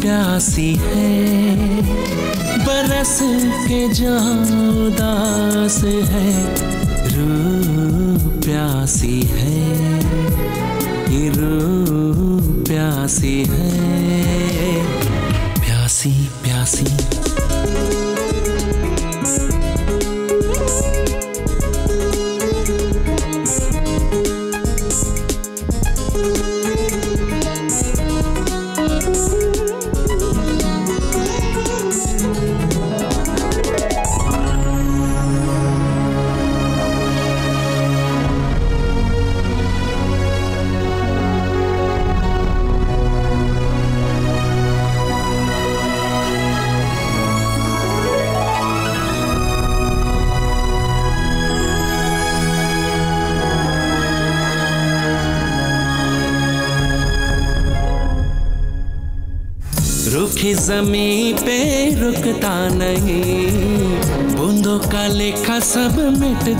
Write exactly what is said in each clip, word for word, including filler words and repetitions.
प्यासी है बरस के जहाँ उदास है रूह प्यासी है ये रूह प्यासी है प्यासी प्यासी जमी पे रुकता नहीं बूंदों का लेखा सब मिट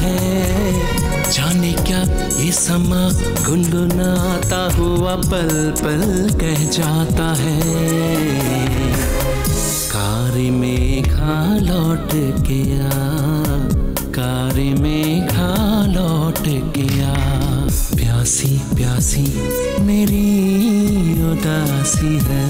है जाने क्या ये समा गुनगुनाता हुआ पल पल कह जाता है कार में खा लौट गया कार में खा लौट गया प्यासी प्यासी मेरी उदासी है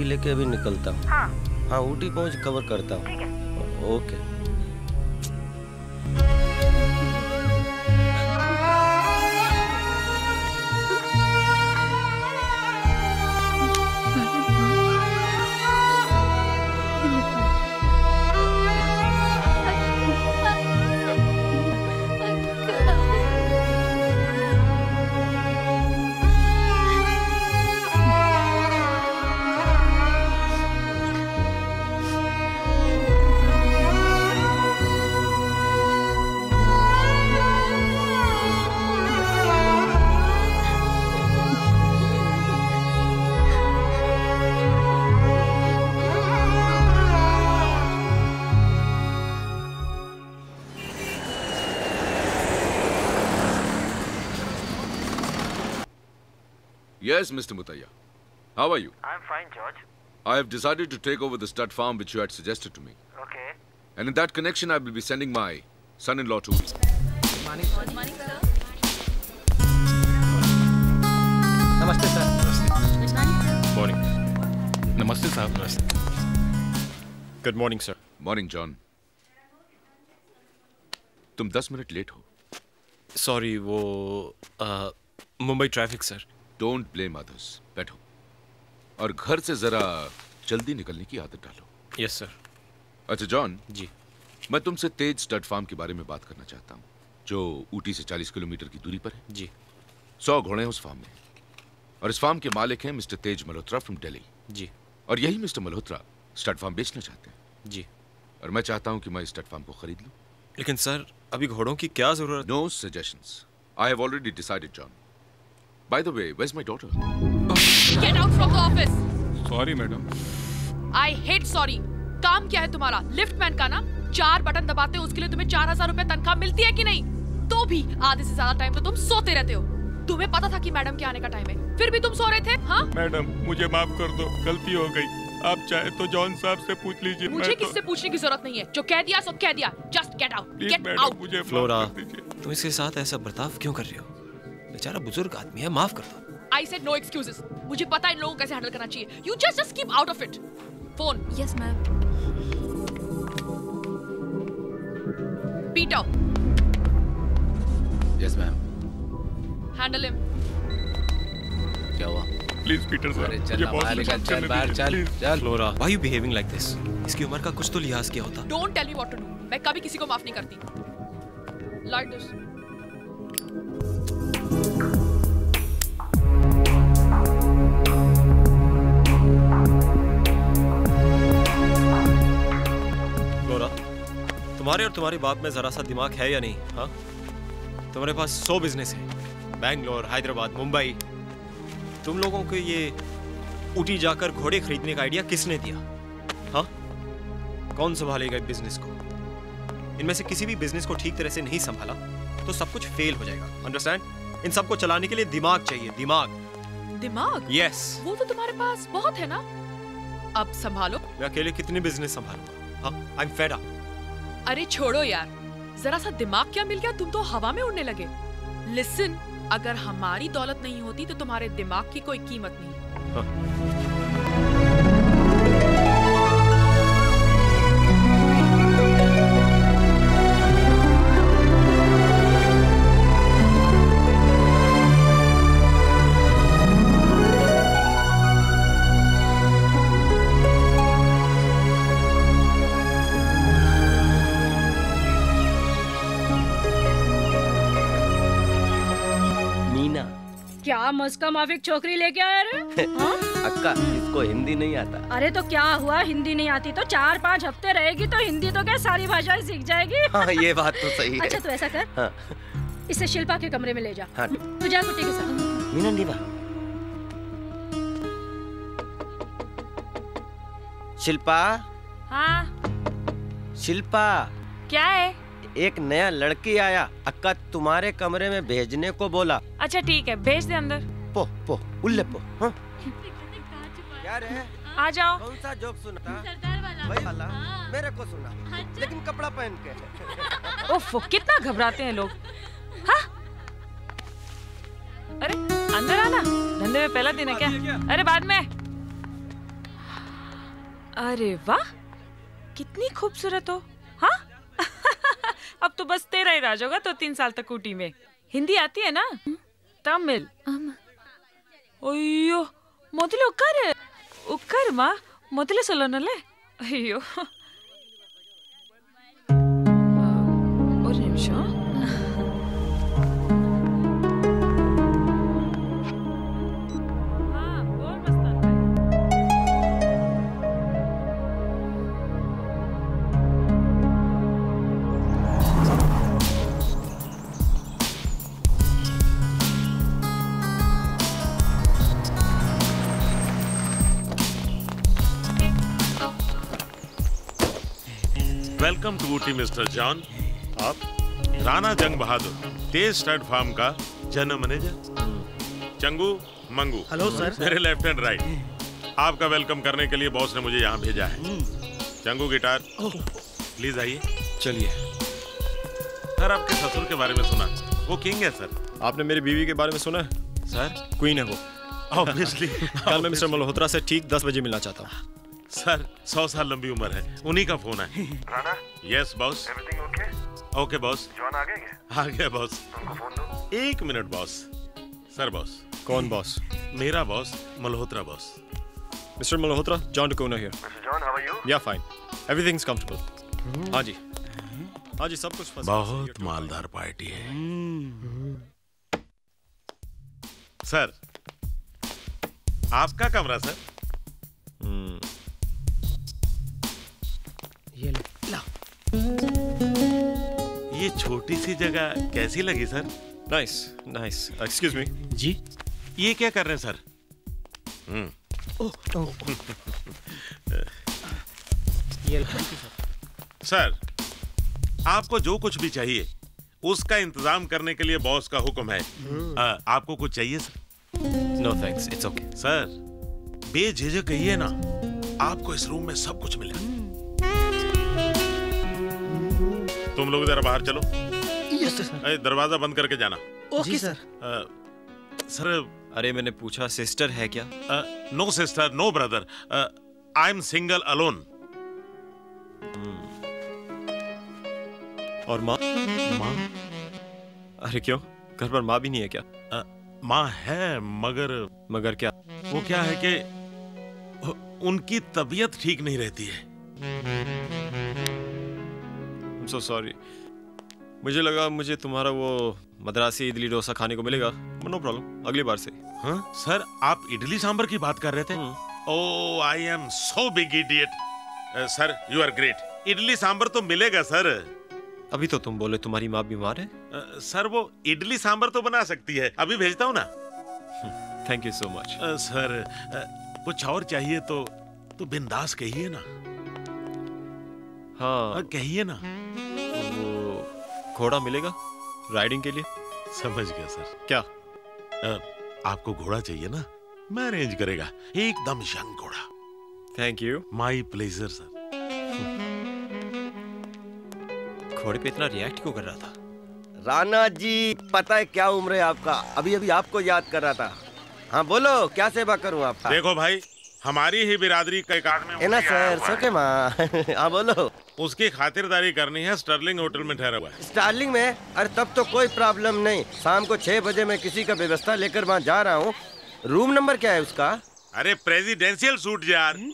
लेके अभी निकलता हूँ। हाँ, हाँ ऊटी पहुँच कवर करता हूँ। ठीक है। Okay. Yes, Mister Mutaya. How are you? I'm fine, George. I have decided to take over the stud farm which you had suggested to me. Okay. And in that connection, I will be sending my son-in-law to you. Good morning. Good morning, sir. Namaste, sir. Namaste. Morning. Namaste, sir. Namaste. Good morning, sir. Morning, John. तुम दस minute late हो. Sorry, वो Mumbai traffic, sir. Don't blame others. बैठो और घर से जरा जल्दी निकलने की आदत डालो. Yes, sir. अच्छा जॉन जी, मैं तुमसे तेज स्टड फार्म के बारे में बात करना चाहता हूँ जो ऊटी से चालीस किलोमीटर की दूरी पर है. जी. सौ घोड़े हैं उस फार्म में और इस फार्म के मालिक हैं मिस्टर तेज मल्होत्रा फ्रॉम दिल्ली. जी. और यही मिस्टर मल्होत्रा स्टड फार्म बेचना चाहते हैं. जी. और मैं चाहता हूं कि मैं इस स्टड फार्म को खरीद लूं। लेकिन सर अभी घोड़ों की क्या जरूरत? No suggestions. I have already decided John. By the way, where is my daughter? Get out from the office. Sorry madam. I hate sorry. काम क्या है तुम्हारा? लिफ्टमैन का ना? चार बटन दबाते हो उसके लिए तुम्हें चार हजार रुपए तनख्वाह मिलती है कि नहीं? तो भी आधे से ज्यादा टाइम तो तुम सोते रहते हो। तुम्हें पता था कि मैडम के आने का टाइम है, फिर भी तुम सो रहे थे। हाँ मैडम मुझे माफ कर दो, गलती हो गई। आप चाहे तो जॉन साहब से पूछ लीजिए। मुझे किससे तो... पूछने की जरूरत नहीं है, जो कह दिया सो कह दिया। Just get out, get out. मुझे फ्लोरा तुम इसके साथ ऐसा बर्ताव क्यों कर रहे हो? बेचारा बुजुर्ग आदमी है, माफ कर दो। I said no excuses. मुझे पता है इन लोगों को कैसे हैंडल करना चाहिए। You just just keep out of it. Phone. Yes ma'am. Peter. Yes ma'am. Handle him. क्या हुआ? प्लीज पीटर सर, मुझे बहुत निकल चल बाहर चल चल। Flora why you behaving like this? इसकी उम्र का कुछ तो लिहाज किया होता। Don't tell me what to do. मैं कभी किसी को माफ नहीं करती। Like this. फ्लोरा तुम्हारे और तुम्हारे बाप में जरा सा दिमाग है या नहीं? हाँ तुम्हारे पास सौ बिजनेस है, बैंगलोर, हैदराबाद, मुंबई। तुम लोगों को ये ऊटी जाकर घोड़े खरीदने का आइडिया किसने दिया? हाँ कौन संभालेगा बिजनेस को? इनमें से किसी भी बिजनेस को ठीक तरह से नहीं संभाला तो सब कुछ फेल हो जाएगा। अंडरस्टैंड? इन सबको चलाने के लिए दिमाग चाहिए, दिमाग। दिमाग? Yes yes. वो तो तुम्हारे पास बहुत है ना, अब संभालो। मैं अकेले कितने बिजनेस संभालूंगा? हाँ आई एम फेड अप। अरे छोड़ो यार, जरा सा दिमाग क्या मिल गया? तुम तो हवा में उड़ने लगे। लिसन, अगर हमारी दौलत नहीं होती तो तुम्हारे दिमाग की कोई कीमत नहीं। हाँ। मस्का माफिक छोकरी लेके आया रे। अक्का इसको हिंदी नहीं आता। अरे तो क्या हुआ, हिंदी नहीं आती तो चार पाँच हफ्ते रहेगी तो हिंदी तो क्या सारी भाषाएं सीख जाएगी। हाँ, ये बात तो सही है। अच्छा तो ऐसा कर, हाँ। इसे शिल्पा के कमरे में ले जा। हाँ। तू जा कुट्टी के साथ। मीना दीवा। शिल्पा। हाँ शिल्पा। क्या है? एक नया लड़की आया, अक्का तुम्हारे कमरे में भेजने को बोला। अच्छा ठीक है भेज दे अंदर। पो पो उल्ले पो। हाँ यार आ जाओ। कौन सा जोक सुना? सरदार वाला। वही वाला। हाँ। मेरे को सुना। हाँ। लेकिन कपड़ा पहन के। ओफो कितना घबराते हैं लोग। हाँ अरे अंदर आना, धंधे में पहला दिन है क्या? अरे बाद में। अरे वाह कितनी खूबसूरत हो। हाँ अब तो बस तेरा ही राज होगा तो तीन साल तक ऊटी में। हिंदी आती है ना? तमिल। अयो मोदले उक्कर उक्कर माँ मोदले सोलनले। अयो और निम्शा welcome to Ooty mister John. आप राणा जंग बहादुर तेज स्टड फार्म का general manager. Changu Mangu. Hello sir. मेरे लेफ्ट एंड राइट। आपका वेलकम करने के लिए बॉस ने मुझे यहाँ भेजा है। चंगू गिटार प्लीज आइए। चलिए सर, आपके ससुर के बारे में सुना, वो किंग है सर। आपने मेरी बीवी के बारे में सुना है सर? क्वीन है वो ऑब्वियसली। कल मैं मिस्टर मल्होत्रा से ठीक दस बजे मिलना चाहता हूँ सर। सौ साल लंबी उम्र है, उन्हीं का फोन है। Rana? Yes boss. Everything okay? Okay boss. John आ गए? आ गया बॉस। तुमको फोन दो। एक मिनट बॉस। Sir boss. कौन बॉस? मेरा boss Malhotra boss. Mister Malhotra, John Duquino here. Mister John how are you? या फाइन, एवरीथिंग इज कंफर्टेबल। हाँ जी हाँ जी सब कुछ। बहुत मालदार पार्टी है सर। आपका कमरा सर? ये ला छोटी सी जगह कैसी लगी sir? Nice nice. Excuse me जी, ये क्या कर रहे हैं सर? हम्म ओह ये सर सर आपको जो कुछ भी चाहिए उसका इंतजाम करने के लिए बॉस का हुक्म है। आ, आपको कुछ चाहिए sir? No thanks, it's okay sir. बेझिझक कहिए ना, आपको इस रूम में सब कुछ मिलेगा। तुम लोग जरा बाहर चलो। Yes sir. दरवाजा बंद करके जाना। Okay sir. आ, सर अरे मैंने पूछा सिस्टर है क्या? No sister no brother, I am single alone. और माँ? माँ? अरे क्यों, घर पर माँ भी नहीं है क्या? आ, माँ है मगर मगर क्या? वो क्या है कि उनकी तबीयत ठीक नहीं रहती है। So sorry, मुझे लगा मुझे तुम्हारा वो मद्रासी इडली डोसा खाने को मिलेगा। नो प्रॉब्लम, अगली बार से। हाँ सर, आप इडली सांभर की बात कर रहे थे? Oh I am so big idiot sir, you are great. Idli sambar तो मिलेगा सर। अभी तो तुम बोले तुम्हारी माँ बीमार है। uh, सर वो इडली सांभर तो बना सकती है, अभी भेजता हूँ ना। Thank you so much sir. uh, कुछ और चाहिए तो, तो बिंदास कहिए ना। हाँ कहिए ना। वो घोड़ा मिलेगा राइडिंग के लिए? समझ गया सर। क्या आ, आपको घोड़ा चाहिए ना? मैं अरेंज करेगा, एकदम यंग घोड़ा। Thank you, my pleasure sir. घोड़े पे इतना रिएक्ट क्यों कर रहा था? राणा जी पता है क्या उम्र है आपका, अभी अभी आपको याद कर रहा था। हाँ बोलो, क्या सेवा करूँ आपका? देखो भाई, हमारी ही बिरादरी का एक आदमी ना सर, सोके माँ। हाँ बोलो। उसकी खातिरदारी करनी है, स्टर्लिंग होटल में ठहरा हुआ है। स्टर्लिंग में? अरे तब तो कोई प्रॉब्लम नहीं, शाम को छह बजे मैं किसी का व्यवस्था लेकर वहाँ जा रहा हूँ। रूम नंबर क्या है उसका? अरे प्रेसिडेंशियल सूट यार।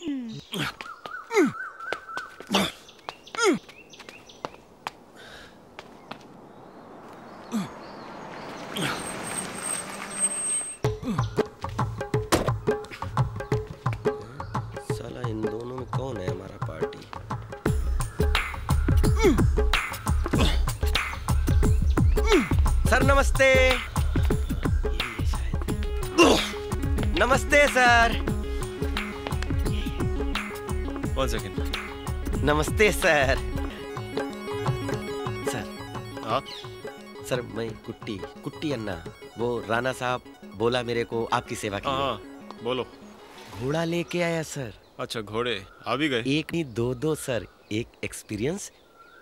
नमस्ते। नमस्ते सर। One second. नमस्ते सर। सर आप? सर मैं कुट्टी कुट्टी अन्ना। वो राणा साहब बोला मेरे को आपकी सेवा के लिए। बोलो। घोड़ा लेके आया सर। अच्छा घोड़े आ भी गए? एक नहीं दो दो सर, एक एक्सपीरियंस,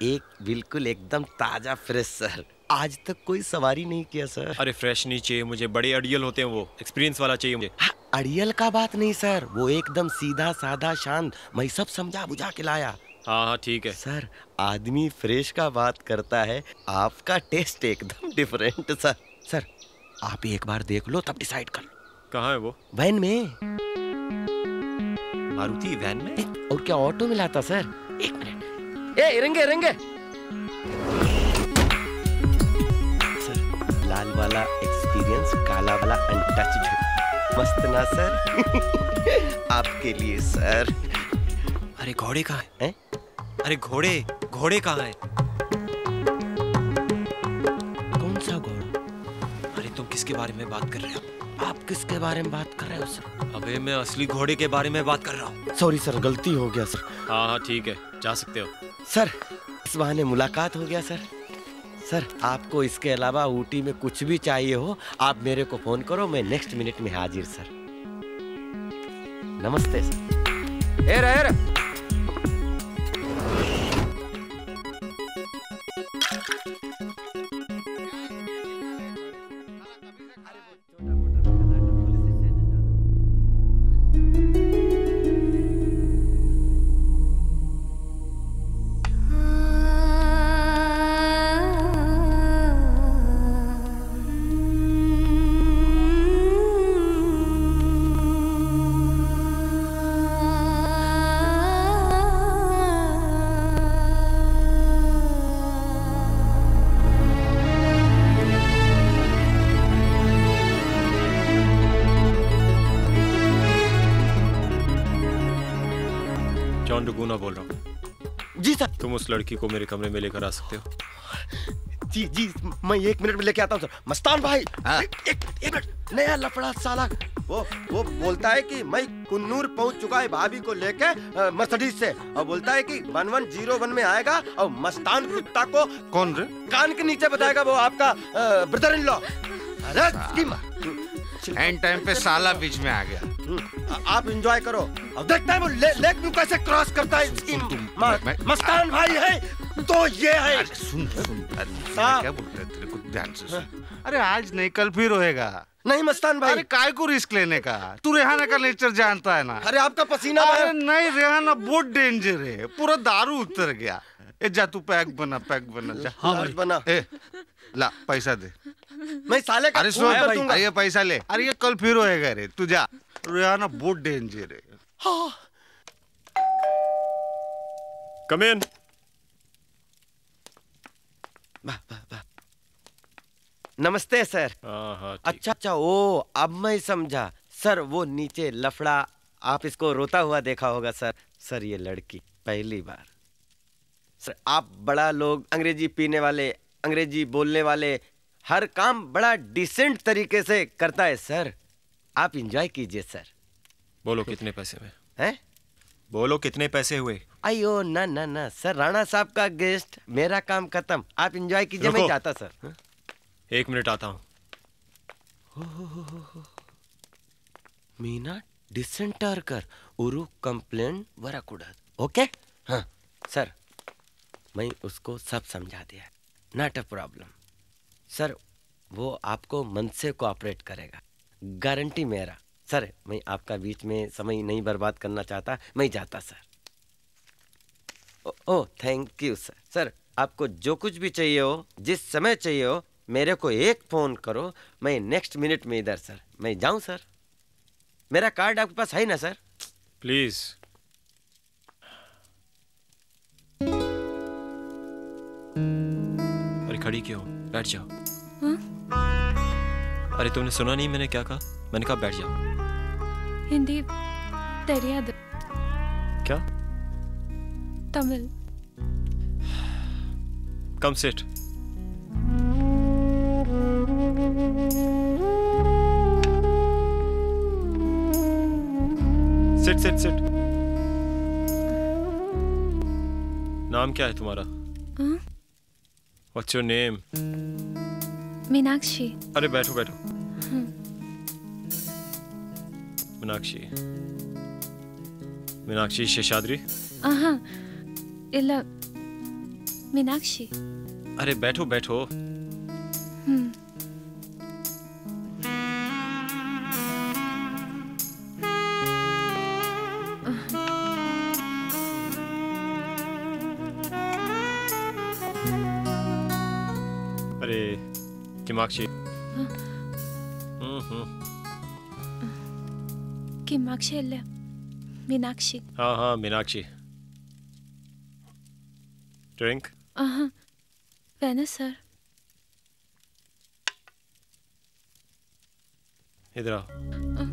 एक बिल्कुल एकदम ताजा फ्रेश सर। आज तक कोई सवारी नहीं किया सर। अरे फ्रेश नहीं चाहिए मुझे, बड़े अड़ियल होते हैं वो, एक्सपीरियंस वाला चाहिए मुझे। हाँ, अड़ियल का बात नहीं सर, वो एकदम सीधा साधा शांत, मैं सब समझा बुझा के लाया। हाँ हाँ ठीक है सर। आदमी फ्रेश का बात करता है, आपका टेस्ट एकदम डिफरेंट सर। सर आप ही एक बार देख लो तब डिसाइड कर लो। कहाँ है वो? वैन में। मारुति वैन में? और क्या ऑटो मिला था सर? एक मिनट, ए रंगे रंगे लाल वाला एक्सपीरियंस, काला वाला अनटच्ड, मस्त ना सर? आपके लिए सर। अरे घोड़े कहाँ है? अरे घोड़े घोड़े कहाँ है? कौन सा घोड़ा? अरे तुम किसके बारे में बात कर रहे हो? आप किसके बारे में बात कर रहे हो सर? अबे मैं असली घोड़े के बारे में बात कर रहा हूँ। सॉरी सर, गलती हो गया सर। हाँ हाँ ठीक है, जा सकते हो सर। इस बहाने मुलाकात हो गया सर। सर आपको इसके अलावा ऊटी में कुछ भी चाहिए हो आप मेरे को फोन करो, मैं नेक्स्ट मिनट में हाजिर सर। नमस्ते सर। एरा एरा। जॉन डुगुना बोल रहा हूँ। जी सर। तुम उस लड़की को मेरे कमरे में लेकर आ सकते हो। जी जी मैं एक मिनट में लेके आता हूँ सर। मस्तान भाई हाँ। एक मिनट, नया लफड़ा साला, वो वो बोलता है कि मैं कुन्नूर पहुंच चुका है भाभी को लेके मर्सिडीज से, और बोलता है कि वन वन जीरो वन में आएगा, और मस्तान कुत्ता को कौन रे कान के नीचे बताएगा वो आपका brother in law. And time पे साला बीच में आ गया। आप एंजॉय करो, अब देखता है वो ले, लेक व्यू कैसे क्रॉस करता है। मस्तान भाई है तो ये है। सुन सुन क्या बोलता है, तेरे को ध्यान से सुन। अरे आज नहीं कल फिर होएगा। नहीं मस्तान भाई, अरे काय को रिस्क लेने का, तू रेहाना का नेचर जानता है ना। अरे आपका पसीना। अरे नहीं रेहाना बहुत डेंजर है, पूरा दारू उतर गया। ए जा तू पैक बना, पैक बना जा। हाँ बना। ए ला पैसा दे। मैं साले का अरे दूंगा। ये पैसा ले। अरे ये कल फिर होएगा रे, तू जा, रेहाना बहुत डेंजर है। हाँ। कम इन। वाह वाह वाह, नमस्ते सर। अच्छा अच्छा, ओ अब मैं समझा सर, वो नीचे लफड़ा आप इसको रोता हुआ देखा होगा सर। सर ये लड़की पहली बार सर, आप बड़ा लोग, अंग्रेजी पीने वाले, अंग्रेजी बोलने वाले, हर काम बड़ा डिसेंट तरीके से करता है सर। आप एंजॉय कीजिए सर। बोलो कितने पैसे में हैं? बोलो कितने पैसे हुए? अयो ना ना ना सर, राणा साहब का गेस्ट, मेरा काम खत्म, आप एंजॉय कीजिए, मैं जाता सर। हा? एक मिनट आता हूं। मीना डिसेंटर कर उरु कंप्लेन वरा कुड़ा। ओके हाँ सर, मैं उसको सब समझा दिया। नॉट अ प्रॉब्लम सर, वो आपको मन से कोऑपरेट करेगा, गारंटी मेरा सर। मैं आपका बीच में समय नहीं बर्बाद करना चाहता, मैं जाता sir. Oh thank you sir. Sir आपको जो कुछ भी चाहिए हो, जिस समय चाहिए हो, मेरे को एक फोन करो, मैं नेक्स्ट मिनट में इधर सर। मैं जाऊं सर, मेरा कार्ड आपके पास है ना सर? प्लीज अरे खड़ी क्यों, बैठ जाओ। हा? अरे तुमने सुना नहीं मैंने क्या कहा? मैंने कहा बैठ जाओ। हिंदी तेरी आदत क्या? Tamil come sit. Sit sit sit. नाम क्या है तुम्हारा? What's your name? मीनाक्षी। अरे बैठो बैठो। मीनाक्षी, मीनाक्षी शेषाद्री। हाँ इला मीनाक्षी। अरे बैठो बैठो। किमाक्षी। किमाक्षी अल्ले मीनाक्षी। हाँ हाँ मीनाक्षी। ड्रिंक? हाँ पहना सर। इधर आओ।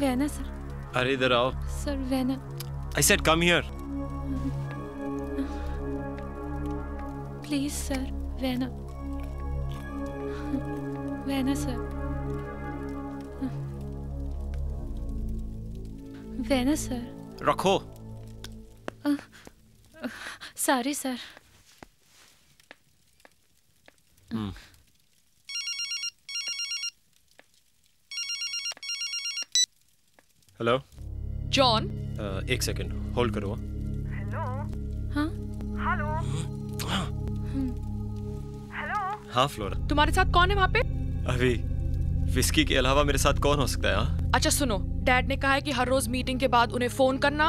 वैना सर। अरे इधर आओ सर। वैना। I said come here. Please sir, वैना। वैना सर, वैना सर। रखो। Sorry sir. hmm. Hello John, uh, एक सेकंड होल्ड करो। हेलो हाँ हेलो हेलो हाँ फ्लोरा, तुम्हारे साथ कौन है वहाँ पे? अभी विस्की के अलावा मेरे साथ कौन हो सकता है? हा? अच्छा सुनो, डैड ने कहा है कि हर रोज मीटिंग के बाद उन्हें फोन करना,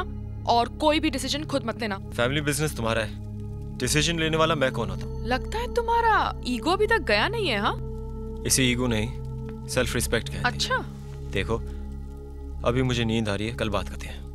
और कोई भी डिसीजन खुद मत लेना। फैमिली बिजनेस तुम्हारा है, डिसीजन लेने वाला मैं कौन होता? लगता है तुम्हारा ईगो अभी तक गया नहीं है। हाँ इसे ईगो नहीं, सेल्फ रिस्पेक्ट कहते हैं। अच्छा देखो अभी मुझे नींद आ रही है, कल बात करते हैं।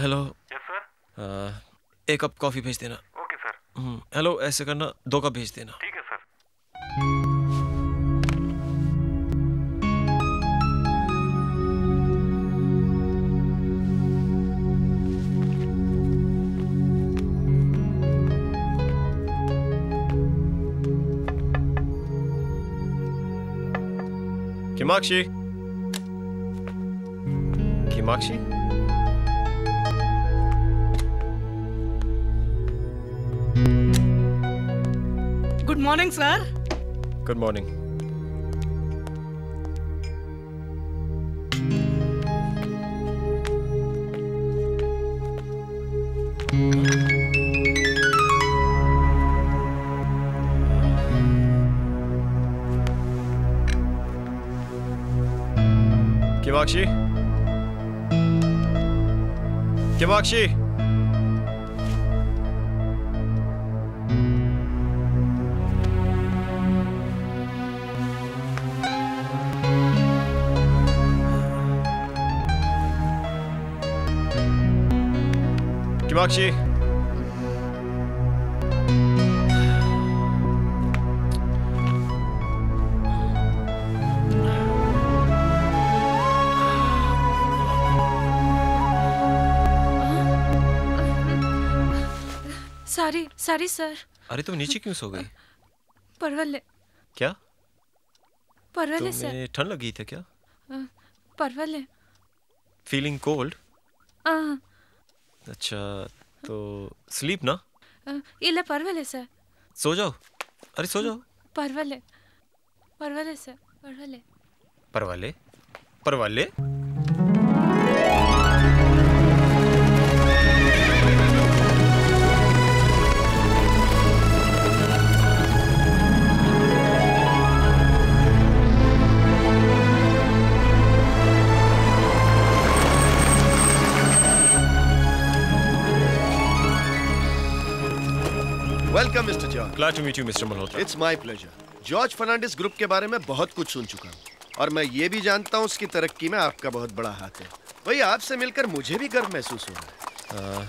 हेलो सर, एक कप कॉफी भेज देना। Okay sir. हेलो, ऐसे करना, दो कप भेज देना। ठीक है sir. Meenakshi. Meenakshi? Good morning, sir. Good morning. Meenakshi? Meenakshi? Meenakshi? Sorry sorry sir. अरे तुम नीचे क्यों सो गई? परवल। क्या परवल सर? ठंड लगी थी क्या? परवल। Feeling cold? अच्छा, तो स्लीप ना इला परवल सर। सो जाओ। अरे सो जाओ। परवल परवल सर। परवल परवल परवल Welcome, Mister John. Glad to meet you, Mister Malhotra. It's my pleasure. George Fernandes Group के बारे में बहुत कुछ सुन चुका हूँ और मैं ये भी जानता हूँ उसकी तरक्की में आपका बहुत बड़ा हाथ है। वही आपसे मिलकर मुझे भी गर्व महसूस हो रहा है।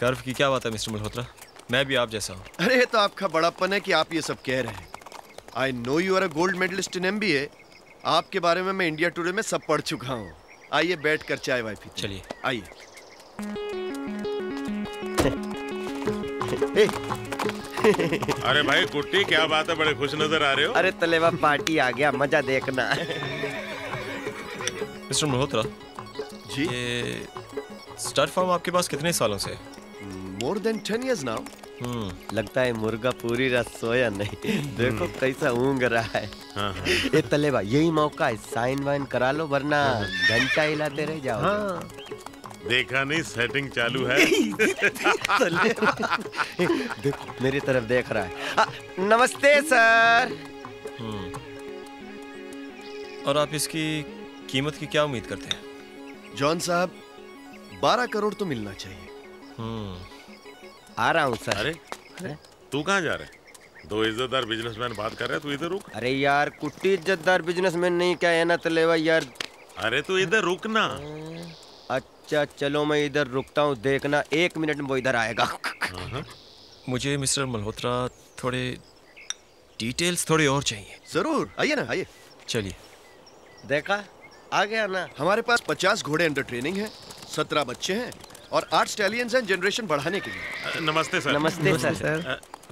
गर्व की क्या बात है मिस्टर मल्होत्रा, मैं भी आप जैसा हूँ। अरे तो आपका बड़ापन है कि आप ये सब कह रहे हैं। I know you are a gold medalist in M B A. आपके बारे में मैं इंडिया टुडे में सब पढ़ चुका हूँ। आइए बैठ कर चाय वाय पीते। चलिए आइए। अरे भाई कुट्टी, क्या बात है, बड़े खुश नजर आ रहे हो। अरे तलेवा पार्टी आ गया, मजा देखना। मिस्टर मल्होत्रा जी, ये स्टार फार्म आपके पास कितने सालों से? More than ten years now. हम्म, लगता है मुर्गा पूरी रात सोया नहीं। देखो कैसा ऊँग रहा है। हाँ हाँ। ये तलेवा, यही मौका है, साइन वाइन करा लो वरना घंटा हिलाते रह जाओ। हाँ। देखा नहीं, सेटिंग चालू है। देखो मेरी तरफ देख रहा है। आ, नमस्ते सर। और आप इसकी कीमत की क्या उम्मीद करते हैं? जॉन साहब, बारह करोड़ तो मिलना चाहिए। आ रहा हूँ सर। अरे, अरे? तू कहाँ जा रहा है? दो इज्जतदार बिजनेसमैन बात कर रहे हैं, तू इधर रुक। अरे यार कुट्टी इज्जतदार बिजनेसमैन नहीं क्या है ना तलेवा यार। अरे तू इधर रुक ना। अच्छा चलो मैं इधर रुकता हूँ, देखना एक मिनट में वो इधर आएगा। मुझे मिस्टर मल्होत्रा थोड़े डिटेल्स थोड़ी और चाहिए। जरूर, आइए ना आइए। चलिए, देखा आ गया ना। हमारे पास पचास घोड़े अंडर ट्रेनिंग है, सत्रह बच्चे हैं और आठ स्टैलियंस हैं जनरेशन बढ़ाने के लिए। नमस्ते सर। नमस्ते, नमस्ते सर, सर।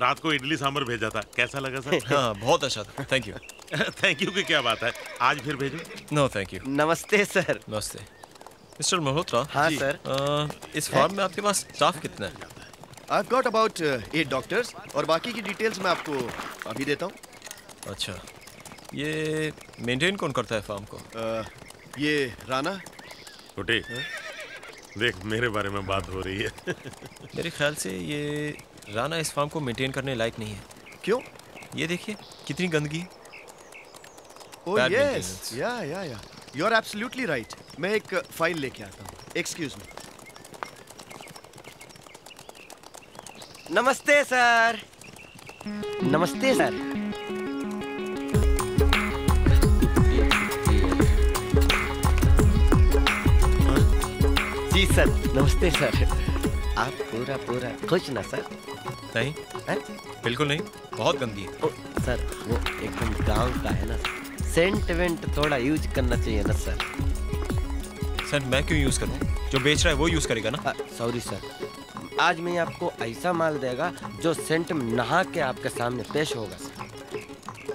रात को इडली सांभर भेजा था, कैसा लगा सर? हाँ बहुत अच्छा था, थैंक यू। थैंक यू की क्या बात है, आज फिर भेजो। No thank you. नमस्ते सर। नमस्ते मिस्टर मल्होत्रा। हाँ सर। आ, इस फार्म में आपके पास स्टाफ कितना है? I've got about eight doctors और बाकी की डिटेल्स मैं आपको अभी देता हूँ। अच्छा, ये मेंटेन कौन करता है फार्म को? आ, ये राणा। छोटे देख, मेरे बारे में बात हो रही है। मेरे ख्याल से ये राणा इस फार्म को मेंटेन करने लायक नहीं है। क्यों? ये देखिए कितनी गंदगी। ओह यस, या या या यू आर एब्सोल्युटली राइट। मैं एक फाइल लेके आता हूँ, एक्सक्यूज मी। नमस्ते सर। नमस्ते सर। जी जी सर, नमस्ते सर। आप पूरा पूरा खुश ना सर? नहीं है? बिल्कुल नहीं, बहुत गंदी है। ओ, सर वो एकदम गांव का है ना, सेंट वेंट थोड़ा यूज करना चाहिए ना सर। सर मैं क्यों यूज़ करूँ, जो बेच रहा है वो यूज़ करेगा ना। सॉरी सर, आज मैं आपको ऐसा माल देगा जो सेंट में नहा के आपके सामने पेश होगा सर।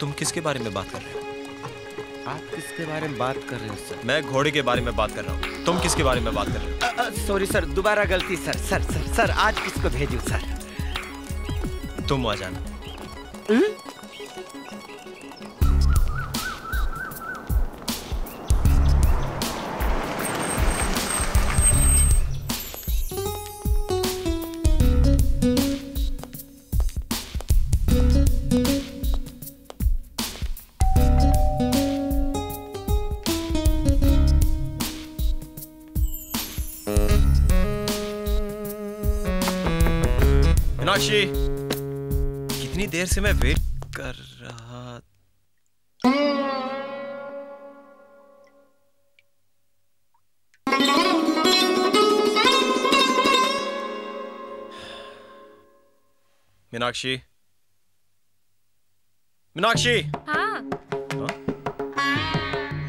तुम किसके बारे में बात कर रहे हो? आप किसके बारे में बात कर रहे हो सर? मैं घोड़े के बारे में बात कर रहा हूँ, तुम किसके बारे में बात कर रहे हो? सॉरी सर, दोबारा गलती सर। सर सर सर आज किसको भेजूँ सर? तुम आ जाना। हुँ? कितनी देर से मैं वेट कर रहा। मीनाक्षी, मीनाक्षी। हाँ?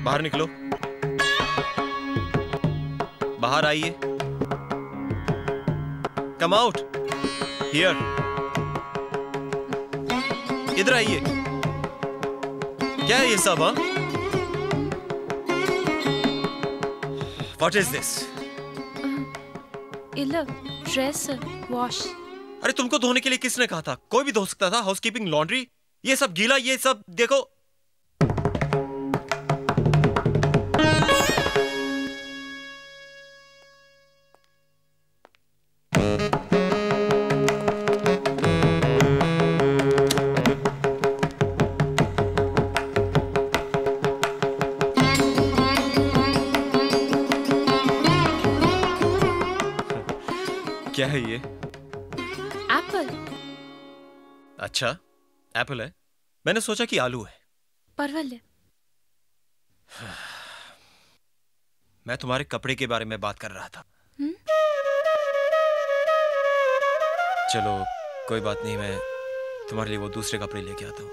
बाहर निकलो, बाहर आइए। कम आउट हियर, इधर आइए। क्या है ये सब? हाँ, what is this? Dress wash. अरे तुमको धोने के लिए किसने कहा था? कोई भी धो सकता था। हाउसकीपिंग, लॉन्ड्री, ये सब गीला, ये सब देखो। क्या है ये? एप्पल। अच्छा, एप्पल है, मैंने सोचा कि आलू है। परवल है। मैं तुम्हारे कपड़े के बारे में बात कर रहा था। हुँ? चलो कोई बात नहीं, मैं तुम्हारे लिए वो दूसरे कपड़े लेके आता हूँ।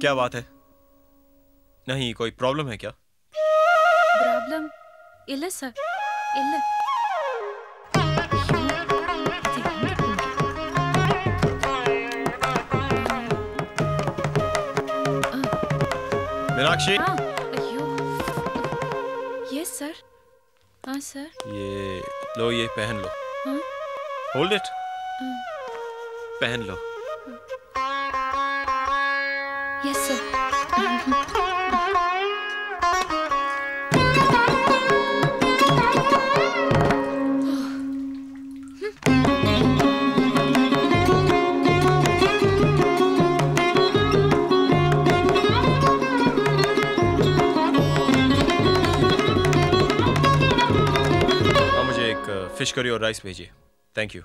क्या बात है? नहीं कोई प्रॉब्लम है क्या? प्रॉब्लम इल्ल सर, इल्ल। मीनाक्षी। हाँ, ये सर। हाँ सर। ये लो, ये पहन लो। हाँ? Hold it. हाँ? पहन लो। Yes sir. फिश करी और राइस भेजिए। Thank you.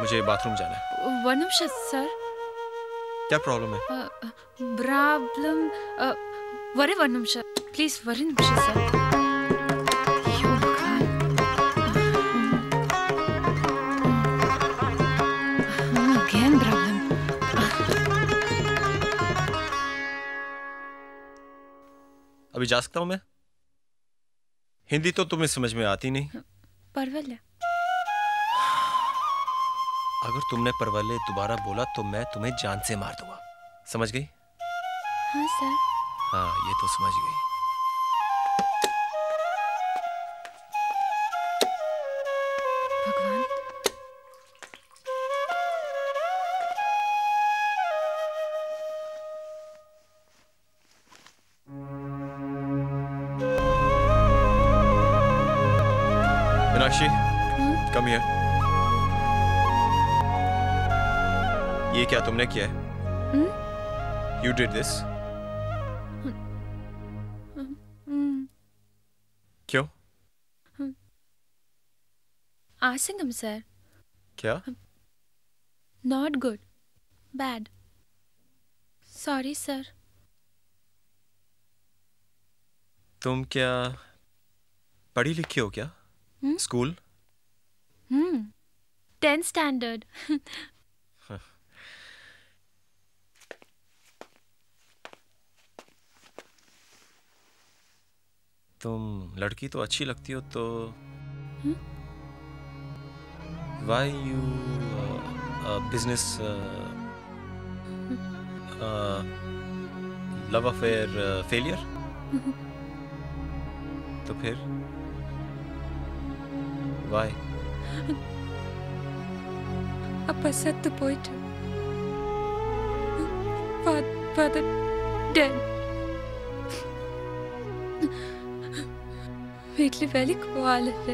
मुझे बाथरूम जाना है। वनमश सर। क्या प्रॉब्लम है? प्रॉब्लम वरे वनमश, प्लीज वनमश सर। अभी जा सकता हूं मैं? हिंदी तो तुम्हें समझ में आती नहीं। परवल है। अगर तुमने परवल दोबारा बोला तो मैं तुम्हें जान से मार दूंगा, समझ गई? हाँ सर। हाँ ये तो समझ गई। भगवान। Meenakshi, come here. ये क्या तुमने किया है? You did this. क्यों? Asingam, sir. Kya? Not good. Bad. Sorry, sir. तुम क्या पढ़ी लिखी हो क्या? hmm? स्कूल? हम्म, टेंथ स्टैंडर्ड. तुम लड़की तो अच्छी लगती हो तो hmm? Why you uh, uh, business uh, hmm? uh, love affair uh, failure? तो फिर वाई अपा सत्त पोइट फादर डेड வீட்ல வேலைக்கு போகல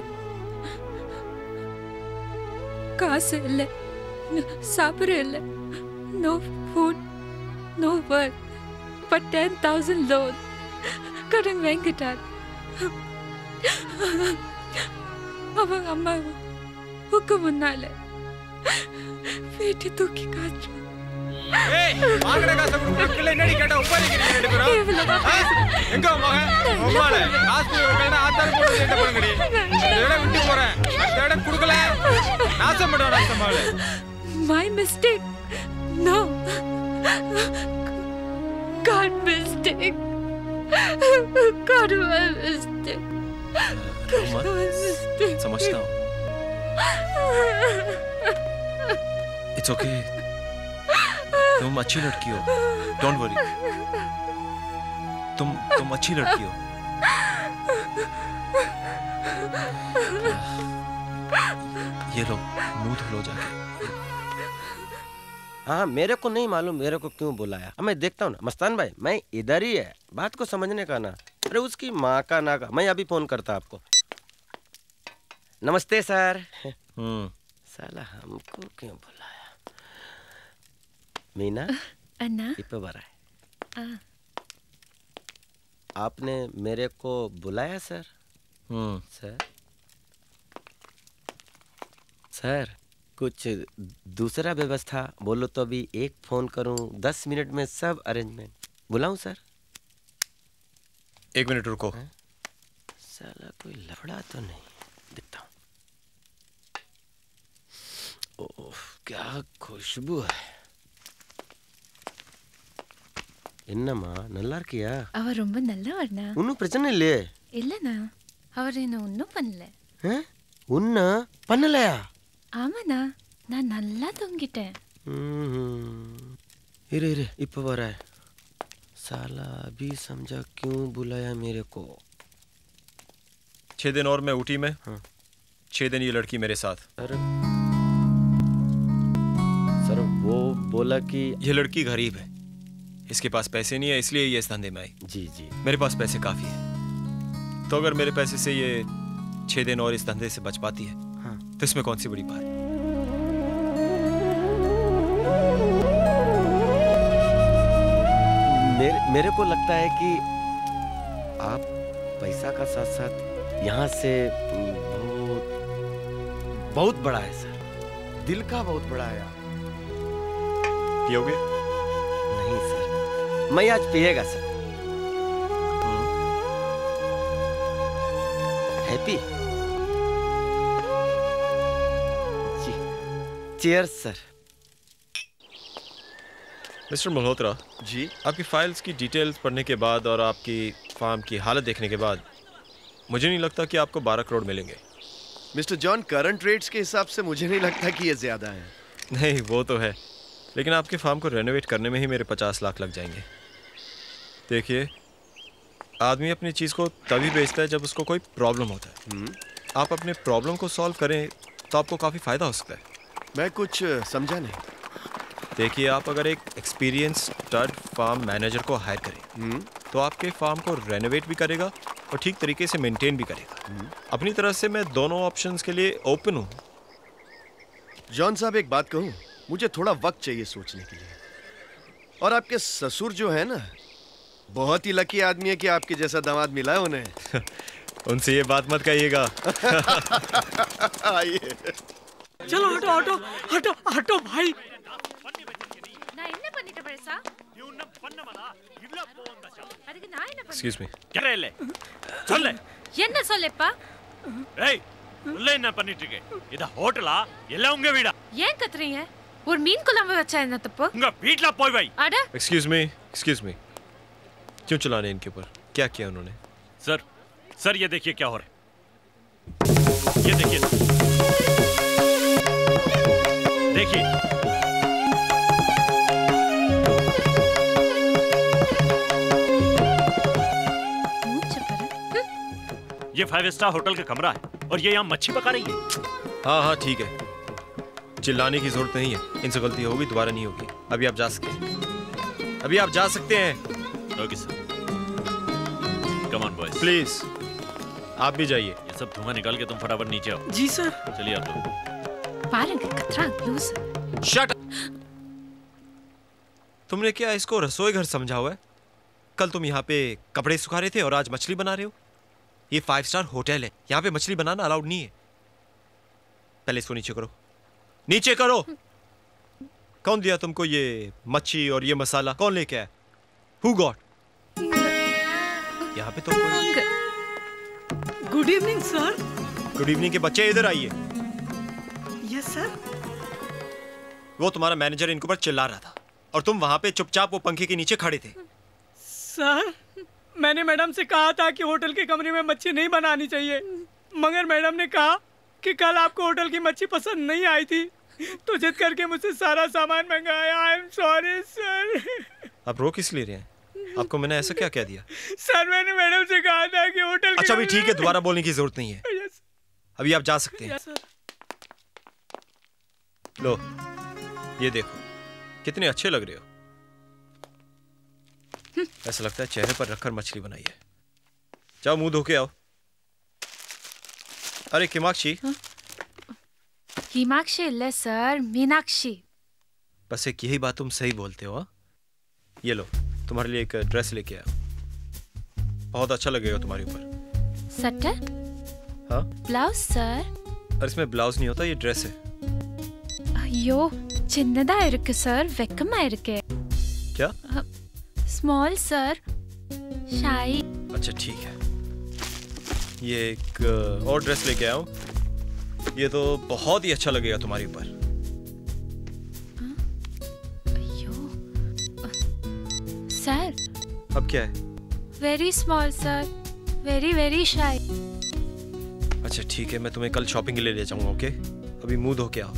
காசு இல்ல சாப்பிட இல்ல no food no work but ten thousand loan கடன் வாங்கிட்டார் அவங்க அம்மா உக்கு முன்னால வீட்டு தூக்கி காற்று my mistake no God mistake God mistake समझता हूँ. It's okay. तुम अच्छी लड़की हो. Don't worry. तुम तुम अच्छी लड़की हो. ये लो मुँह धो लो जाके. हाँ मेरे को नहीं मालूम मेरे को क्यों बुलाया. मैं देखता हूँ ना मस्तान भाई मैं इधर ही है. बात को समझने का ना. अरे उसकी माँ का ना का मैं अभी फोन करता आपको. नमस्ते सर. हम्म साला हमको क्यों बुलाया. मीना अन्ना इप्पे बरा है आपने मेरे को बुलाया सर. हम्म सर सर कुछ दूसरा व्यवस्था बोलो तो अभी एक फोन करूं दस मिनट में सब अरेंजमेंट बुलाऊं सर. एक मिनट रुको. है? साला कोई लफड़ा तो नहीं दिखता. ओह क्या खुशबू है. என்னம்மா நல்லா இருக்கியா? அவ ரொம்ப நல்லவர்னா. ஒன்னும் பிரச்சனை இல்லையே. இல்லனா அவர் என்ன ஒன்னும் பண்ணல. ஒன்ன பண்ணலையா? ஆமாண்ணா நான் நல்லா தூங்கிட்டேன். இரு இரு இப்போ வர. साला अभी समझा क्यों बुलाया मेरे को. छह दिन और मैं ऊटी में. हाँ छह दिन ये लड़की मेरे साथ. अरे सर वो बोला कि ये लड़की गरीब है इसके पास पैसे नहीं है इसलिए ये इस धंधे में आई. जी जी मेरे पास पैसे काफी है तो अगर मेरे पैसे से ये छह दिन और इस धंधे से बच पाती है. हाँ तो इसमें कौन सी बड़ी बात है. मेरे, मेरे को लगता है कि आप पैसा का साथ साथ यहाँ से बहुत बहुत बड़ा है सर. दिल का बहुत बड़ा है आप. पियोगे? नहीं सर मैं आज पिएगा सर. हैप्पी? जी cheers sir. Mister Malhotra ji आपकी फाइल्स की डिटेल्स पढ़ने के बाद और आपकी फार्म की हालत देखने के बाद मुझे नहीं लगता कि आपको बारह करोड़ मिलेंगे. मिस्टर जॉन करंट रेट्स के हिसाब से मुझे नहीं लगता कि ये ज़्यादा है. नहीं वो तो है लेकिन आपके फार्म को रेनोवेट करने में ही मेरे पचास लाख लग जाएंगे. देखिए आदमी अपनी चीज़ को तभी बेचता है जब उसको कोई प्रॉब्लम होता है. हुँ? आप अपने प्रॉब्लम को सॉल्व करें तो आपको काफ़ी फ़ायदा हो सकता है. मैं कुछ समझा नहीं. देखिए आप अगर एक एक्सपीरियंस स्टड फार्म मैनेजर को हायर करें तो आपके फार्म को रेनोवेट भी करेगा और ठीक तरीके से मेंटेन भी करेगा. अपनी तरह से मैं दोनों ऑप्शंस के लिए ओपन हूँ. जॉन साहब एक बात कहूँ मुझे थोड़ा वक्त चाहिए सोचने के लिए. और आपके ससुर जो है ना बहुत ही लकी आदमी है कि आपके जैसा दामाद मिला है उन्हें. उनसे ये बात मत कहिएगा। आइए। चलो हटो हटो हटो हटो भाई। Excuse me. केरले। चले। ये ना सोलेपा। रे, उल्ले ना पनीटिके। इधा होटला, ये ले उंगे बीड़ा। ये कतरी है? और मीन कुलम में बच्चा है ना तप्पो? उंगा बीटला पॉय भाई। आड़ा? Excuse me, excuse me. क्यों चलाने इनके ऊपर? क्या किया उन्होंने? सर, सर ये देखिए क्या हो रहा है। ये देखिए, देखिए। ये फाइव स्टार होटल का कमरा है और ये यहाँ मच्छी पका रही है। हाँ हाँ ठीक है, चिल्लाने की जरूरत नहीं है। इनसे गलती होगी, दोबारा नहीं होगी। अभी आप जा सकते हैं, अभी आप जा सकते हैं। Okay sir, come on boys please, आप भी जाइए। ये सब धुआं निकाल के तुम फटाफट नीचे आओ। जी सर। चलिए आप लोग। शट। तुमने क्या इसको रसोई घर समझा हुआ है? कल तुम यहाँ पे कपड़े सुखा रहे थे और आज मछली बना रहे हो। ये फाइव स्टार होटल है, यहाँ पे मछली बनाना अलाउड नहीं है। पहले इसको नीचे करो, नीचे करो। कौन दिया तुमको ये मच्छी और ये मसाला? कौन लेके आया? Who got? यहाँ पे तो। Good evening sir. Good evening के बच्चे, इधर आइए। Yes sir. वो तुम्हारा मैनेजर इनके ऊपर चिल्ला रहा था और तुम वहां पे चुपचाप वो पंखे के नीचे खड़े थे। सर, मैंने मैडम से कहा था कि होटल के कमरे में मच्छी नहीं बनानी चाहिए, मगर मैडम ने कहा कि कल आपको होटल की मच्छी पसंद नहीं आई थी, तो जिद करके मुझसे सारा सामान मंगाया। I am sorry sir. आप रो किस लिए रहे हैं? आपको मैंने ऐसा क्या कह दिया? सर मैंने मैडम से कहा था कि होटल। अच्छा भी ठीक है, दोबारा बोलने की जरूरत नहीं है। yes. अभी आप जा सकते हैं। yes, लो ये देखो, कितने अच्छे लग रहे हो। ऐसा लगता है चेहरे पर रखकर मछली बनाई है। जाओ मुंह धो के आओ। अरे मीनाक्षी। मीनाक्षी ले सर, मीनाक्षी। बस एक यही बात तुम सही बोलते हो। ये लो तुम्हारे लिए एक ड्रेस लेके आया, बहुत अच्छा लगेगा तुम्हारे ऊपर। सटर? हाँ? Blouse sir? अरे इसमें ब्लाउज नहीं होता, ये ड्रेस है। अयो, चिन्नदा इरुक्के सर, वेक्कमा इरुक्के। क्या? स्मॉल सर, शाई। अच्छा ठीक है, ये एक और ड्रेस लेके आया हूँ, ये तो बहुत ही अच्छा लगेगा तुम्हारे ऊपर। सर अब क्या है? Very small sir, very very shy. अच्छा ठीक है, मैं तुम्हें कल शॉपिंग के लिए ले जाऊंगा। ओके अभी मुंह धो के आओ,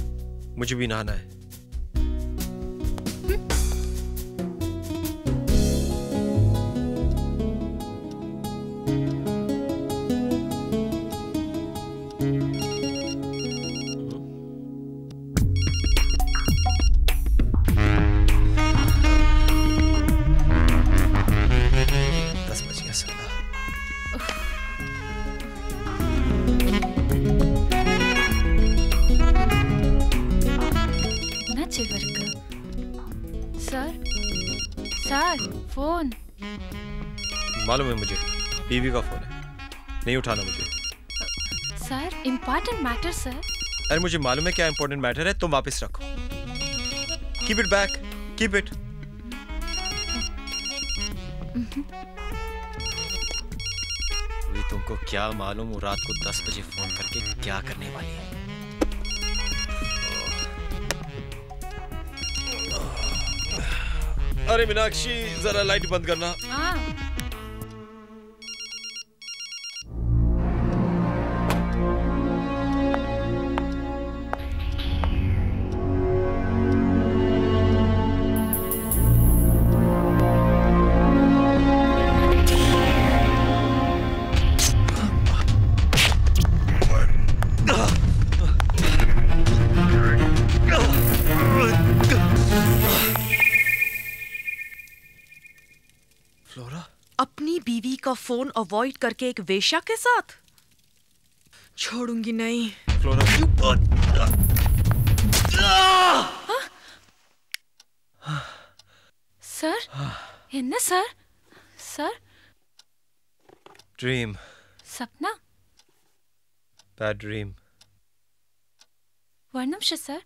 मुझे भी नहाना है। मालूम है मुझे, बीवी का फोन है, नहीं उठाना मुझे। Sir important matter sir. अरे मुझे मालूम है क्या इम्पोर्टेंट मैटर है, तुम वापस रखो। Keep it back, keep it. अभी तुमको क्या मालूम वो रात को दस बजे फोन करके क्या करने वाली है। अरे मीनाक्षी जरा लाइट बंद करना। आ। फोन अवॉइड करके एक वेश्या के साथ? छोड़ूंगी नहीं। फ्लोरा। सर, इन्ना सर, सर। ड्रीम। सपना? Bad dream. वर्नम्श सर.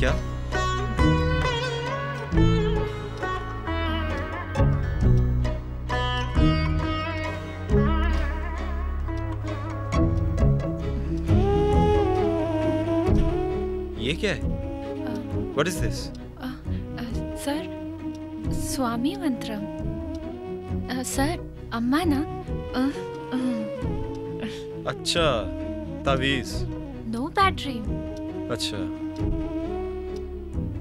क्या है? What is this? सर, स्वामी मंत्रम. सर, अम्मा ना? अच्छा, तावीज. No bad dream. अच्छा.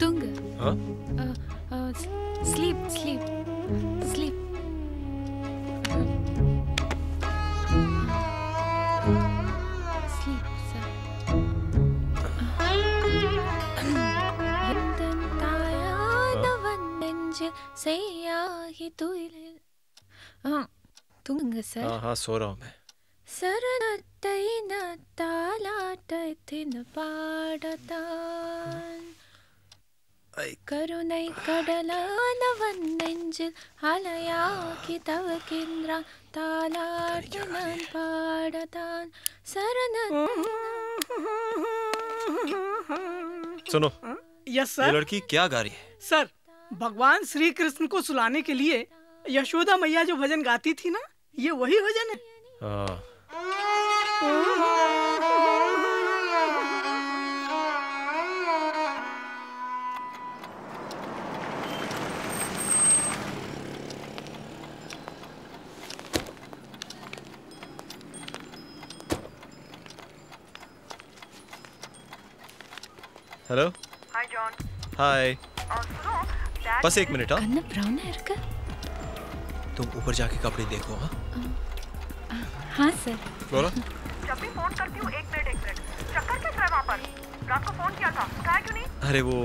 तुंग. हाँ? Sleep, sleep, sleep. तुंग सर. हाँ हाँ सो रहा हूँ मैं. सर न ताला तिन पाड़तान करो नहीं कडला नवन नंजल हालया की तव किंद्रा ताला तिन पाड़तान सर न. सुनो. Yes sir. ये लड़की क्या गा रही है? सर, भगवान श्री कृष्ण को सुलाने के लिए यशोदा मैया जो भजन गाती थी ना, ये वही भजन है. हेलो. Hi John. हाय. बस एक मिनट. हाँ, ब्राउन हेयर का. तुम ऊपर जाके कपड़े देखो. हाँ हाँ सर. फ्लोरा, जब भी फोन करती हूँ एक मिनट एक मिनट. चक्कर कैसा है वहाँ पर? रात को फोन किया था, उठाया क्यों नहीं? अरे वो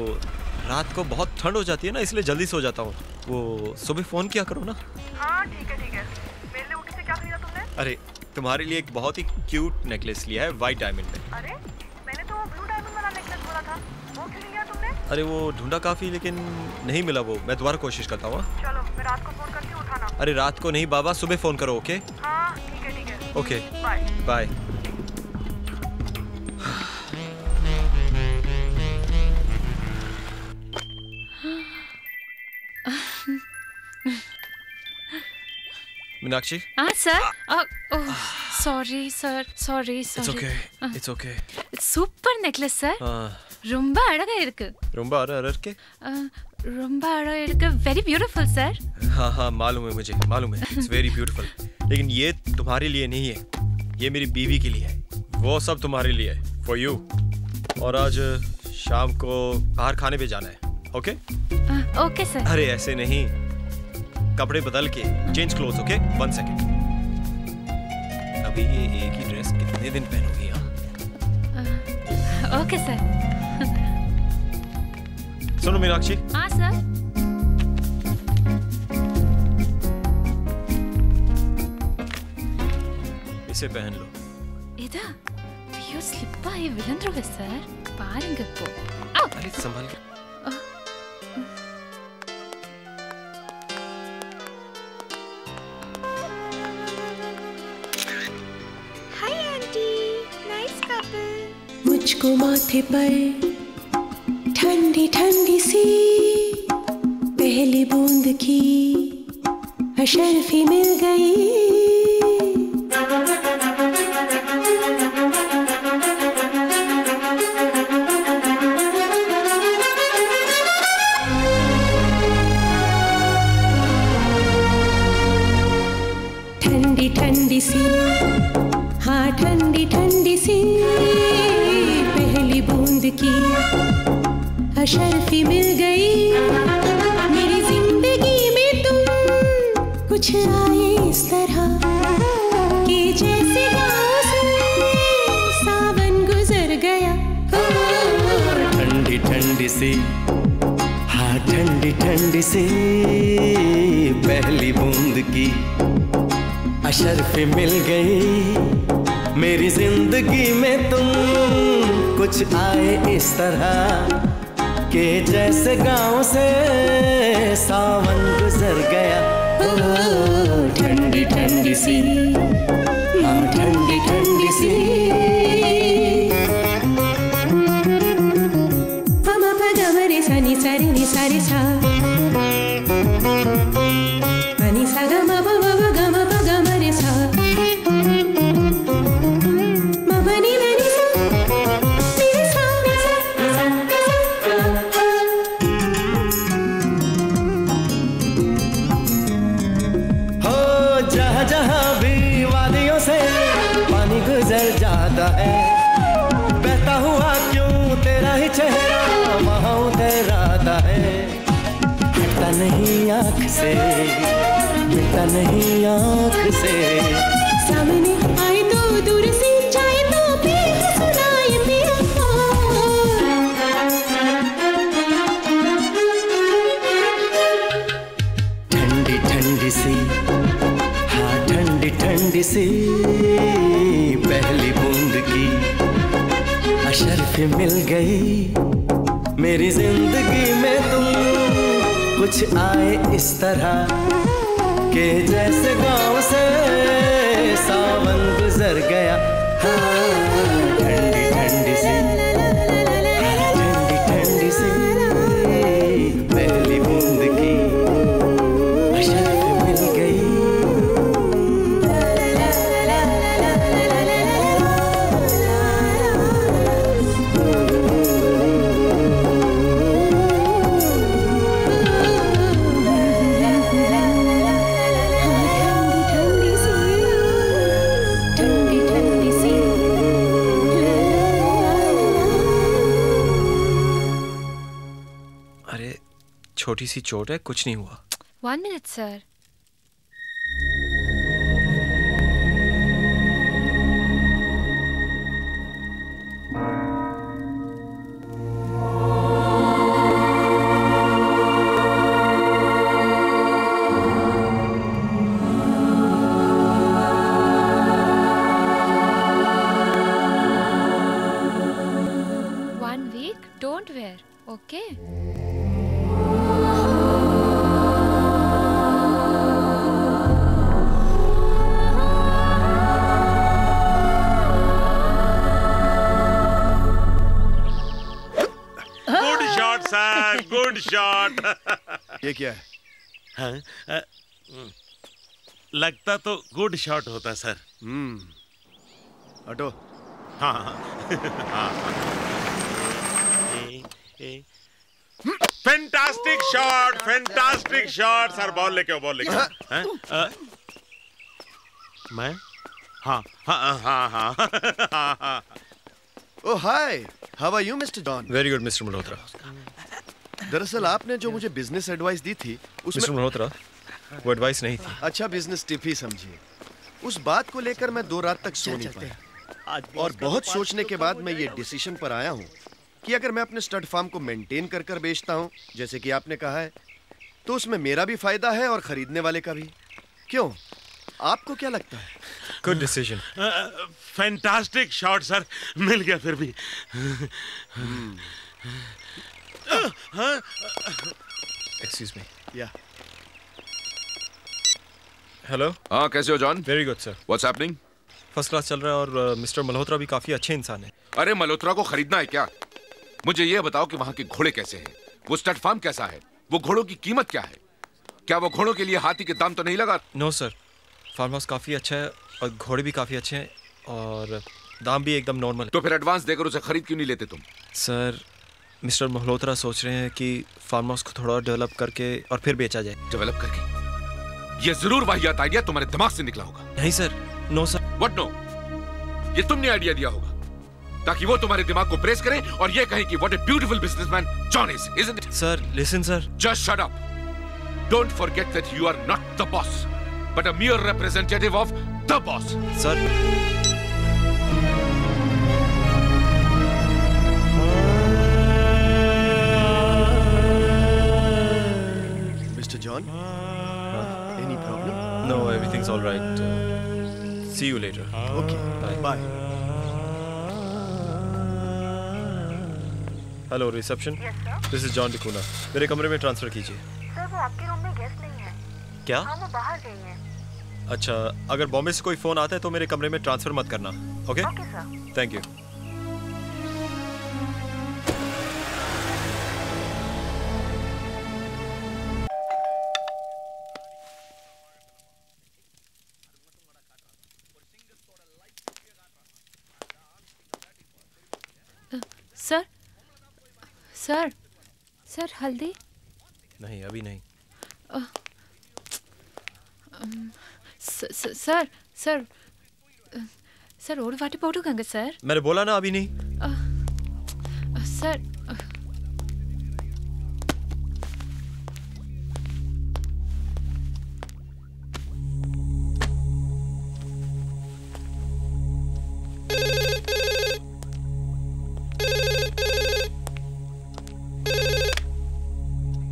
रात को बहुत ठंड हो जाती है ना, इसलिए जल्दी सो जाता हूँ. वो सुबह फोन किया करो ना. हाँ ठीक है ठीक है. मेरे लिए ऊटी से क्या खरीदा तुमने? अरे तुम्हारे लिए एक बहुत ही क्यूट नेकलेस लिया है व्हाइट डायमंड में. अरे मैंने तो वो ब्लू डायमंड वाला नेकलेस बोला था, वो क्यों लिया तुमने? अरे वो ढूंढा काफी लेकिन नहीं मिला. वो मैं दोबारा कोशिश करता हूँ. चलो मैं रात को फोन करती हूँ. उठाना. अरे रात को नहीं बाबा, सुबह फोन करो. ओके. हाँ ठीक है ठीक है. Okay bye bye. मीनाक्षी. हाँ sir. Sorry sir. Sorry sorry. It's okay it's okay. Super necklace sir. ரொம்ப அழகா இருக்கு. ரொம்ப அழகா இருக்கு. ரொம்ப அழகா இருக்கு. very beautiful sir. हाँ हाँ मालूम है, मुझे मालूम है. it's very beautiful. लेकिन ये तुम्हारे लिए नहीं है, ये मेरी बीवी के लिए है. वो सब तुम्हारे लिए है, for you. और आज शाम को बाहर खाने पे जाना है. Okay okay sir. अरे ऐसे नहीं, कपड़े बदल के change cloth. Okay one second. अभी ये एक ही ड्रेस कितने दिन पहनोगी? हाँ ओके सर. सुनो मीनाक्षी. हाँ सर. इसे पहन लो. इधर ये स्लिप्पा है विलंद्रो के सर. पारिंग को. अरे संभाल के. Hi aunty, nice couple. मुझको माथे पर ठंडी ठंडी सी पहली बूंद की अशर्फी मिल गई. ठंडी ठंडी सी, हाँ ठंडी ठंडी सी पहली बूंद की शर्फी मिल गई. मेरी जिंदगी में तुम कुछ आए इस तरह कि जैसे गांव से सावन गुजर गया. ठंडी ठंडी से, हाँ ठंडी ठंडी से पहली बूंद की अशर्फे मिल गई मेरी जिंदगी में तुम। कुछ आए इस तरह के जैसे गांव से सावन गुजर गया। ठंडी ठंडी सी, हाँ ठंडी ठंडी सी से, मिलता नहीं आँख से। सामने आए तो दूर से, चाहे तो फिर सुनाए तेरा नाम। ठंडी ठंडी सी, हाँ ठंडी ठंडी सी पहली बूंद की अशर्फ मिल गई मेरी जिंदगी में तुम। कुछ आए इस तरह के जैसे गांव से सावन गुजर गया। ठंडी ठंडी सी, ठंडी ठंडी सी पहली बूंद की अशर्फ मिल गई। छोटी सी चोट है, कुछ नहीं हुआ। One minute sir. One week don't wear, okay? Good shot. ये क्या है? हाँ, लगता तो गुड शॉट होता सर। हम्म, हटो। हाँ हाँ, fantastic shot, fantastic shot sir. Ball लेके आओ, बॉल लेके आओ। मैं हाँ हाँ हाँ हाँ हाँ हाँ। Oh hi, how are you, Mister Don? Very good, Mister Malhotra. दरअसल आपने जो मुझे बिजनेस एडवाइस दी थी उसमें मिस्टर मल्होत्रा, वो एडवाइस नहीं थी, अच्छा बिजनेस टिप ही समझिए। उस बात को लेकर मैं दो रात तक सो नहीं पाया और बहुत सोचने के बाद मैं ये डिसीजन पर आया हूँ कि अगर मैं अपने स्टड फार्म को मेंटेन कर कर बेचता हूँ जैसे कि आपने कहा है, तो उसमें मेरा भी फायदा है और खरीदने वाले का भी। क्यों, आपको क्या लगता है? Good decision, fantastic shot sir, मिल गया फिर भी। Excuse me. या हेलो। हाँ, कैसे हो John? Very good sir. What's happening? First class चल रहा है और मिस्टर uh, मल्होत्रा भी काफी अच्छे इंसान है। अरे मल्होत्रा को खरीदना है क्या? मुझे ये बताओ कि वहाँ के घोड़े कैसे हैं, वो स्टड फार्म कैसा है, वो घोड़ों की कीमत क्या है, क्या वो घोड़ों के लिए हाथी के दाम तो नहीं लगा? नो सर, फार्म हाउस काफी अच्छा है और घोड़े भी काफी अच्छे हैं और दाम भी एकदम नॉर्मल है। तो फिर एडवांस देकर उसे खरीद क्यों नहीं लेते तुम? सर, मिस्टर मल्होत्रा सोच रहे हैं कि फार्म हाउस को थोड़ा डेवलप करके और फिर बेचा जाए। डेवलप करके? ये जरूर वाहियात आइडिया तुम्हारे दिमाग से निकला होगा। नहीं sir, no sir. What no? ये तुमने आइडिया दिया होगा ताकि वो तुम्हारे दिमाग को प्रेस करे और ये कहे कि what a beautiful businessman John is, isn't it? Sir listen sir, just shut up. Don't forget that you are not the boss but a mere representative of the boss. Sir Mister John? Huh? Any problem? No, everything's all right. Uh, see you later. Okay. Bye. Bye. Hello, reception. Yes, sir. This is John Duquino. मेरे कमरे में transfer कीजिए. Sir, वो आपके room में guest नहीं है. क्या? हाँ, वो बाहर गई हैं. अच्छा, अगर बॉम्बे से कोई फोन आता है तो मेरे कमरे में ट्रांसफर मत करना. Okay? Okay sir. Thank you. Sir sir sir हल्दी नहीं, अभी नहीं. आ, स, स, सर सर सर और वाटे पोटूंगा सर. मैंने बोला ना अभी नहीं. आ, आ, सर आ,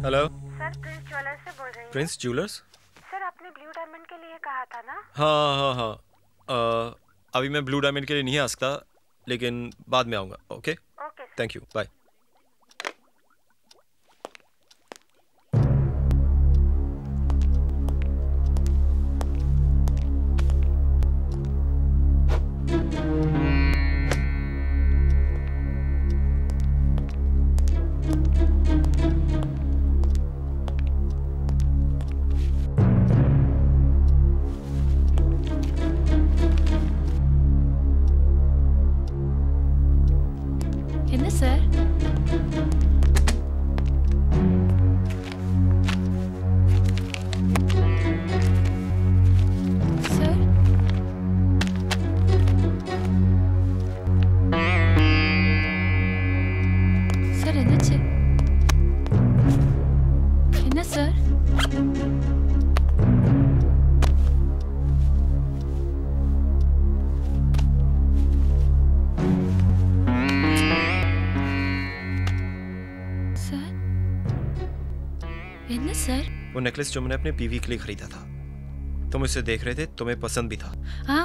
हेलो सर, प्रिंस ज्वेलर्स से बोल रही हूँ. Prince Jewellers? सर, आपने ब्लू डायमंड के लिए कहा था ना. हाँ हाँ हाँ आ, अभी मैं ब्लू डायमंड के लिए नहीं आ सकता, लेकिन बाद में आऊँगा. Okay okay, thank you. Bye. Necklace जो मैंने अपने पीवी के लिए खरीदा था, तुम इसे देख रहे थे, तुम्हें पसंद भी था. हाँ,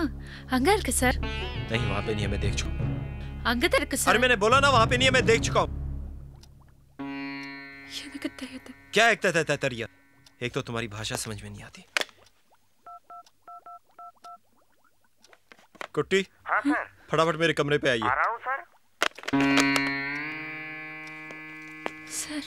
अंगल के सर. नहीं, वहाँ पे नहीं है, मैं देख चुका हूँ. अंगल तेरे के सर. अरे मैंने बोला ना वहाँ पे नहीं है, मैं देख चुका हूँ. ये ना कितना है. क्या एकता था तरिया? एक तो तुम्हारी भाषा समझ में नहीं आती. कुट्टी. हाँ सर. फटाफट मेरे कमरे पे आइए. आ रहा हूँ सर. Sir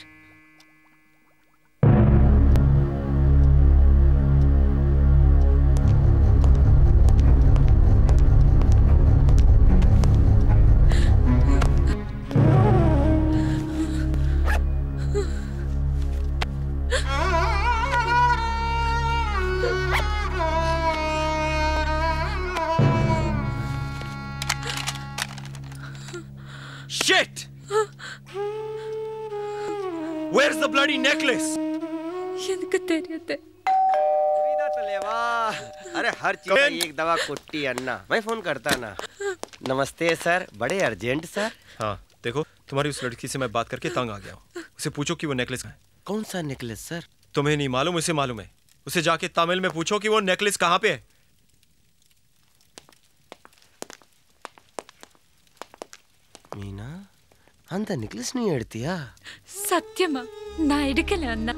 necklace. इनका तेरी है. सुविधा तलेवा. अरे हर चीज का एक दवा कुट्टी अन्ना. मैं फोन करता ना. नमस्ते सर, बड़े अर्जेंट सर. हाँ देखो, तुम्हारी उस लड़की से मैं बात करके तंग आ गया हूँ. उसे पूछो कि वो नेकलेस कहाँ है. कौन सा नेकलेस सर? तुम्हें नहीं मालूम, उसे मालूम है. उसे जाके तमिल में पूछो कि वो नेकलेस कहाँ पे है. मीना अंदर नेकलेस नहीं अड़तिया. सत्यमा நான் எடுக்கல அண்ணா,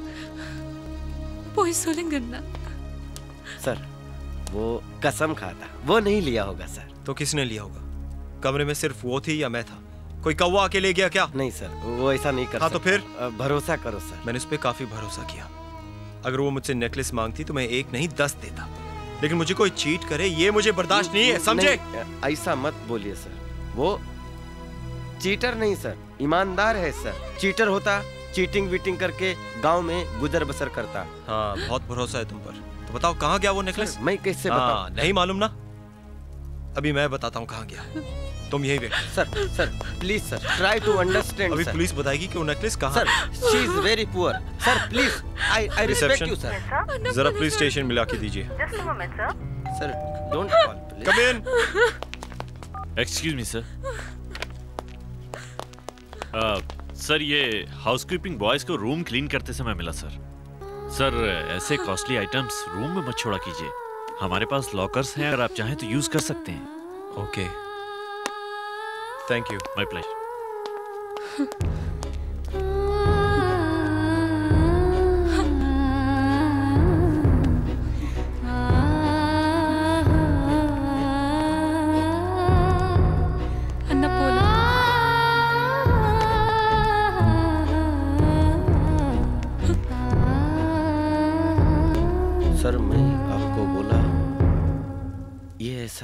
போய் சொல்லுங்க அண்ணா. सर वो कसम खाता, वो नहीं लिया होगा सर. तो किसने लिया होगा? कमरे में सिर्फ वो थी या मैं था? कोई कौवा आके ले गया क्या? नहीं सर, वो ऐसा नहीं करता. हाँ तो फिर भरोसा करो सर. मैंने उस पर काफी भरोसा किया. अगर वो मुझसे नेकलेस मांगती तो मैं एक नहीं दस देता, लेकिन मुझे कोई चीट करे ये मुझे बर्दाश्त नहीं है, समझे? ऐसा मत बोलिए सर, वो चीटर नहीं सर, ईमानदार है सर. चीटर होता चीटिंग विटिंग करके गांव में गुजर बसर करता. हाँ, बहुत भरोसा है तुम पर. तो बताओ कहाँ गया वो नेकलेस? मैं कैसे बताऊँ? नहीं मालूम ना? अभी मैं बताता हूँ कहाँ गया. तुम यही wait. Sir sir please sir, try to understand. अभी पुलिस बताएगी कि वो नेकलेस कहाँ. Sir she is very poor sir, please. I I respect you sir. जरा पुलिस स्टेशन मिला के दीजिए. Sir don't call. Come in. Excuse me sir. Sir ये हाउसकीपिंग बॉयज को रूम क्लीन करते समय मिला सर. सर, ऐसे कॉस्टली आइटम्स रूम में मत छोड़ा कीजिए। हमारे पास लॉकर्स हैं, अगर आप चाहें तो यूज कर सकते हैं। Okay, thank you. My pleasure.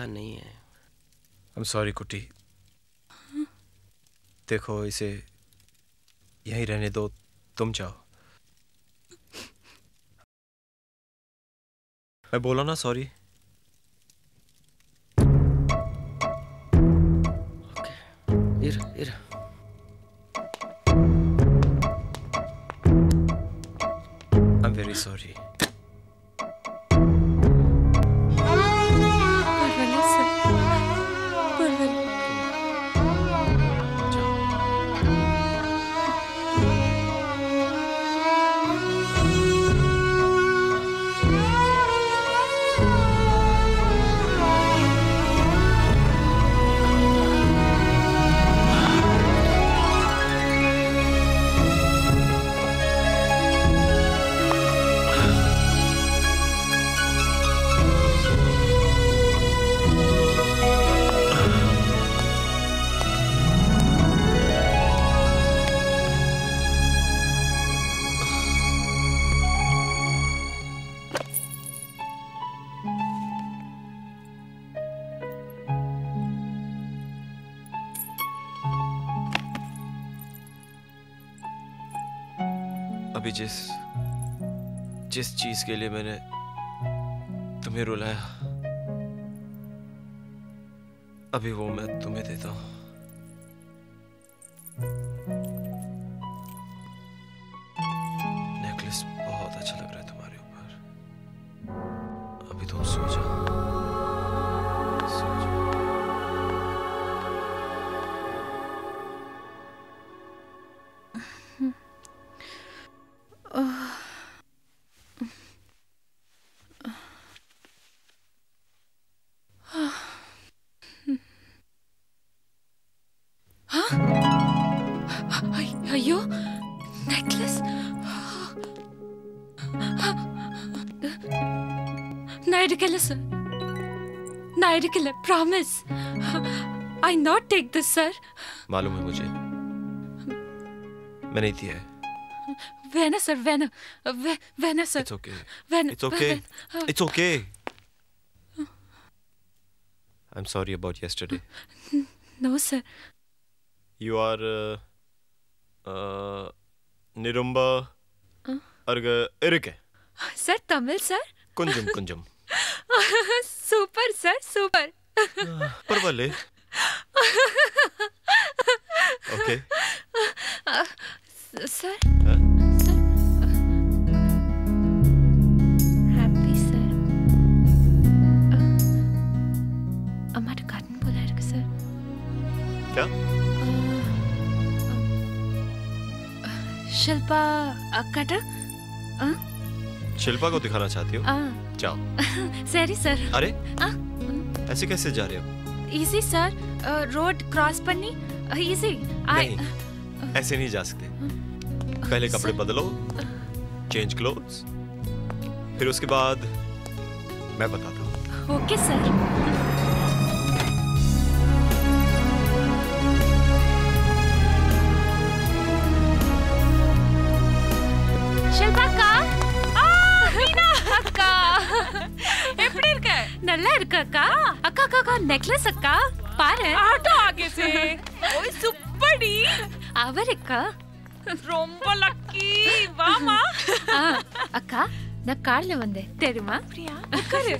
नहीं है। I'm sorry कुट्टी, देखो इसे यहीं रहने दो, तुम जाओ। मैं बोला ना sorry. Okay, Ira Ira I'm very sorry। जिस जिस चीज के लिए मैंने तुम्हें रुलाया, अभी वो मैं तुम्हें देता हूं। नेकलेस बहुत अच्छा लग रहा है तुम्हारे ऊपर। अभी तुम सो जाओ। Ridiculous, promise. I not take this, sir. मालूम है मुझे, मैंने दिया है। वैना सर, वैना, वैना sir. It's okay. It's okay. It's okay. I'm sorry about yesterday. No, sir. You are Nirumba Arga Erike. Sir, Tamil, sir. Kunjum, kunjum. Super sir, super. पर वाले। Okay. Sir. Sir. Happy sir. हमारे कार्टन बोला है सर। क्या? शिल्पा कटर? हाँ? शिल्पा को दिखाना चाहती हो? हाँ। जाओ। Sorry sir. अरे आ? ऐसे कैसे जा रहे हो? इजी सर, रोड क्रॉस पर नहीं। इजी। नहीं, आ, ऐसे नहीं जा सकते। पहले कपड़े बदलो, चेंज क्लोथ्स, फिर उसके बाद मैं बताता हूँ। Okay sir. नल्ला अक्का का अक्का का का नेकलेस अक्का पार है आटा आगे से ओए सुपर डी आवर अक्का रोम्बा लक्की वाह माँ अक्का ना कार्ले बंदे तेरी माँ प्रिया करे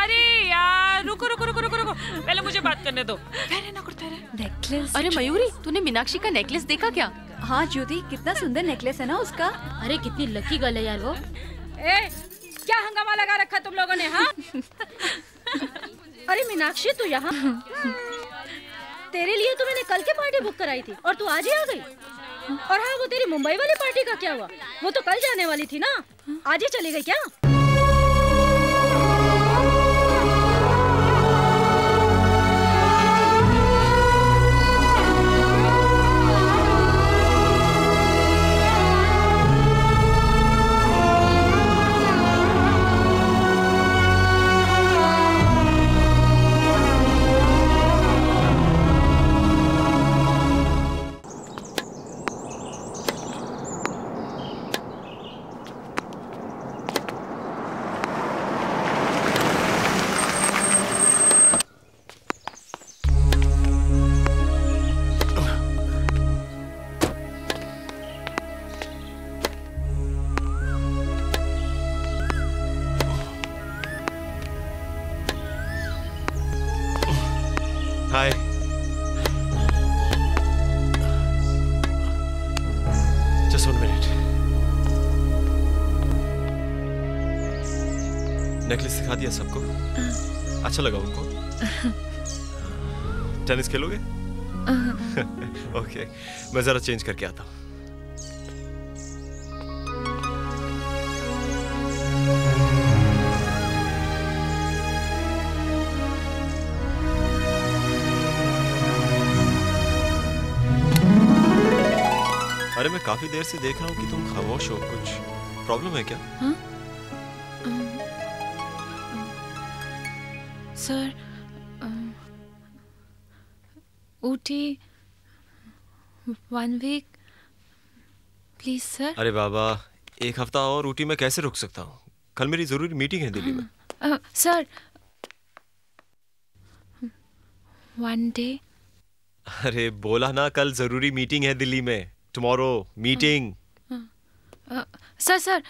अरे यार रुको रुको रुको रुको रुको पहले मुझे बात करने दो पहले ना करते रहे नेकलेस अरे मयूरी तूने मीनाक्षी का नेकलेस देखा क्या हाँ ज्योति कितना सुंदर नेकलेस है ना उसका अरे कितनी लकी गर्ल है यार वो क्या हंगामा लगा रखा तुम लोगों ने हाँ? अरे मीनाक्षी तू यहाँ? तेरे लिए तो मैंने कल के पार्टी बुक कराई थी और तू आज ही आ गई। और हाँ वो तेरी मुंबई वाली पार्टी का क्या हुआ? वो तो कल जाने वाली थी ना, आज ही चली गई क्या? सिखा दिया सबको, अच्छा लगा उनको? टेनिस खेलोगे? ओके, मैं जरा चेंज करके आता हूँ। अरे मैं काफी देर से देख रहा हूँ कि तुम खामोश हो, कुछ प्रॉब्लम है क्या? हा? Sir, Ooty one week please sir. अरे बाबा, एक हफ्ता और ऊटी में कैसे रुक सकता हूँ? कल मेरी जरूरी मीटिंग है दिल्ली में। uh, sir one day. अरे बोला ना, कल जरूरी मीटिंग है दिल्ली में। Tomorrow meeting. uh, uh, uh, sir sir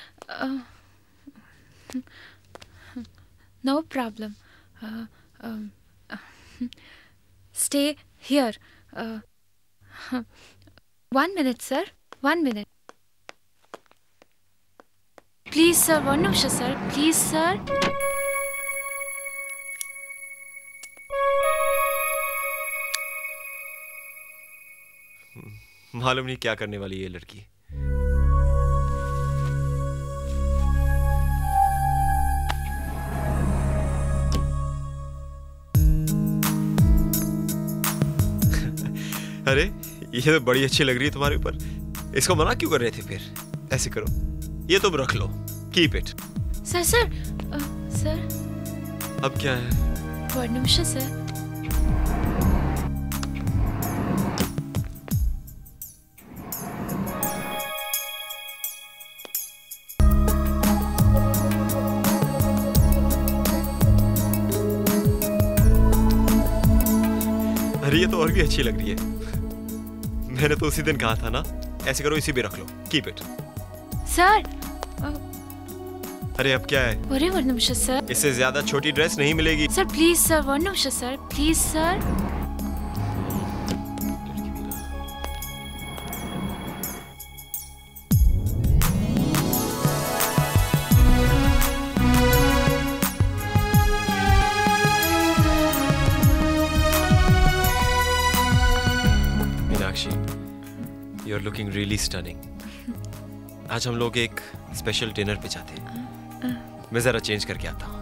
no problem. Uh, um, uh, stay here. Uh, uh, one minute, sir. One minute. Please, sir. One minute, sir. Please, sir. मालूम नहीं क्या करने वाली है ये लड़की। अरे ये तो बड़ी अच्छी लग रही है तुम्हारे ऊपर, इसको मना क्यों कर रहे थे? फिर ऐसे करो, ये तुम रख लो, कीप इट। सर सर आ, सर अब क्या है? वर्णमिश्र सर। अरे ये तो और भी अच्छी लग रही है, मैंने तो उसी दिन कहा था ना। ऐसे करो, इसी भी रख लो, कीप इट। सर अरे अब क्या है? अरे वर्णमिश्र सर, इससे ज्यादा छोटी ड्रेस नहीं मिलेगी। सर प्लीज सर, वर्णमिश्र sir please sir. Looking really stunning. आज हम लोग एक स्पेशल डिनर पे जाते हैं, मैं जरा चेंज करके आता हूँ।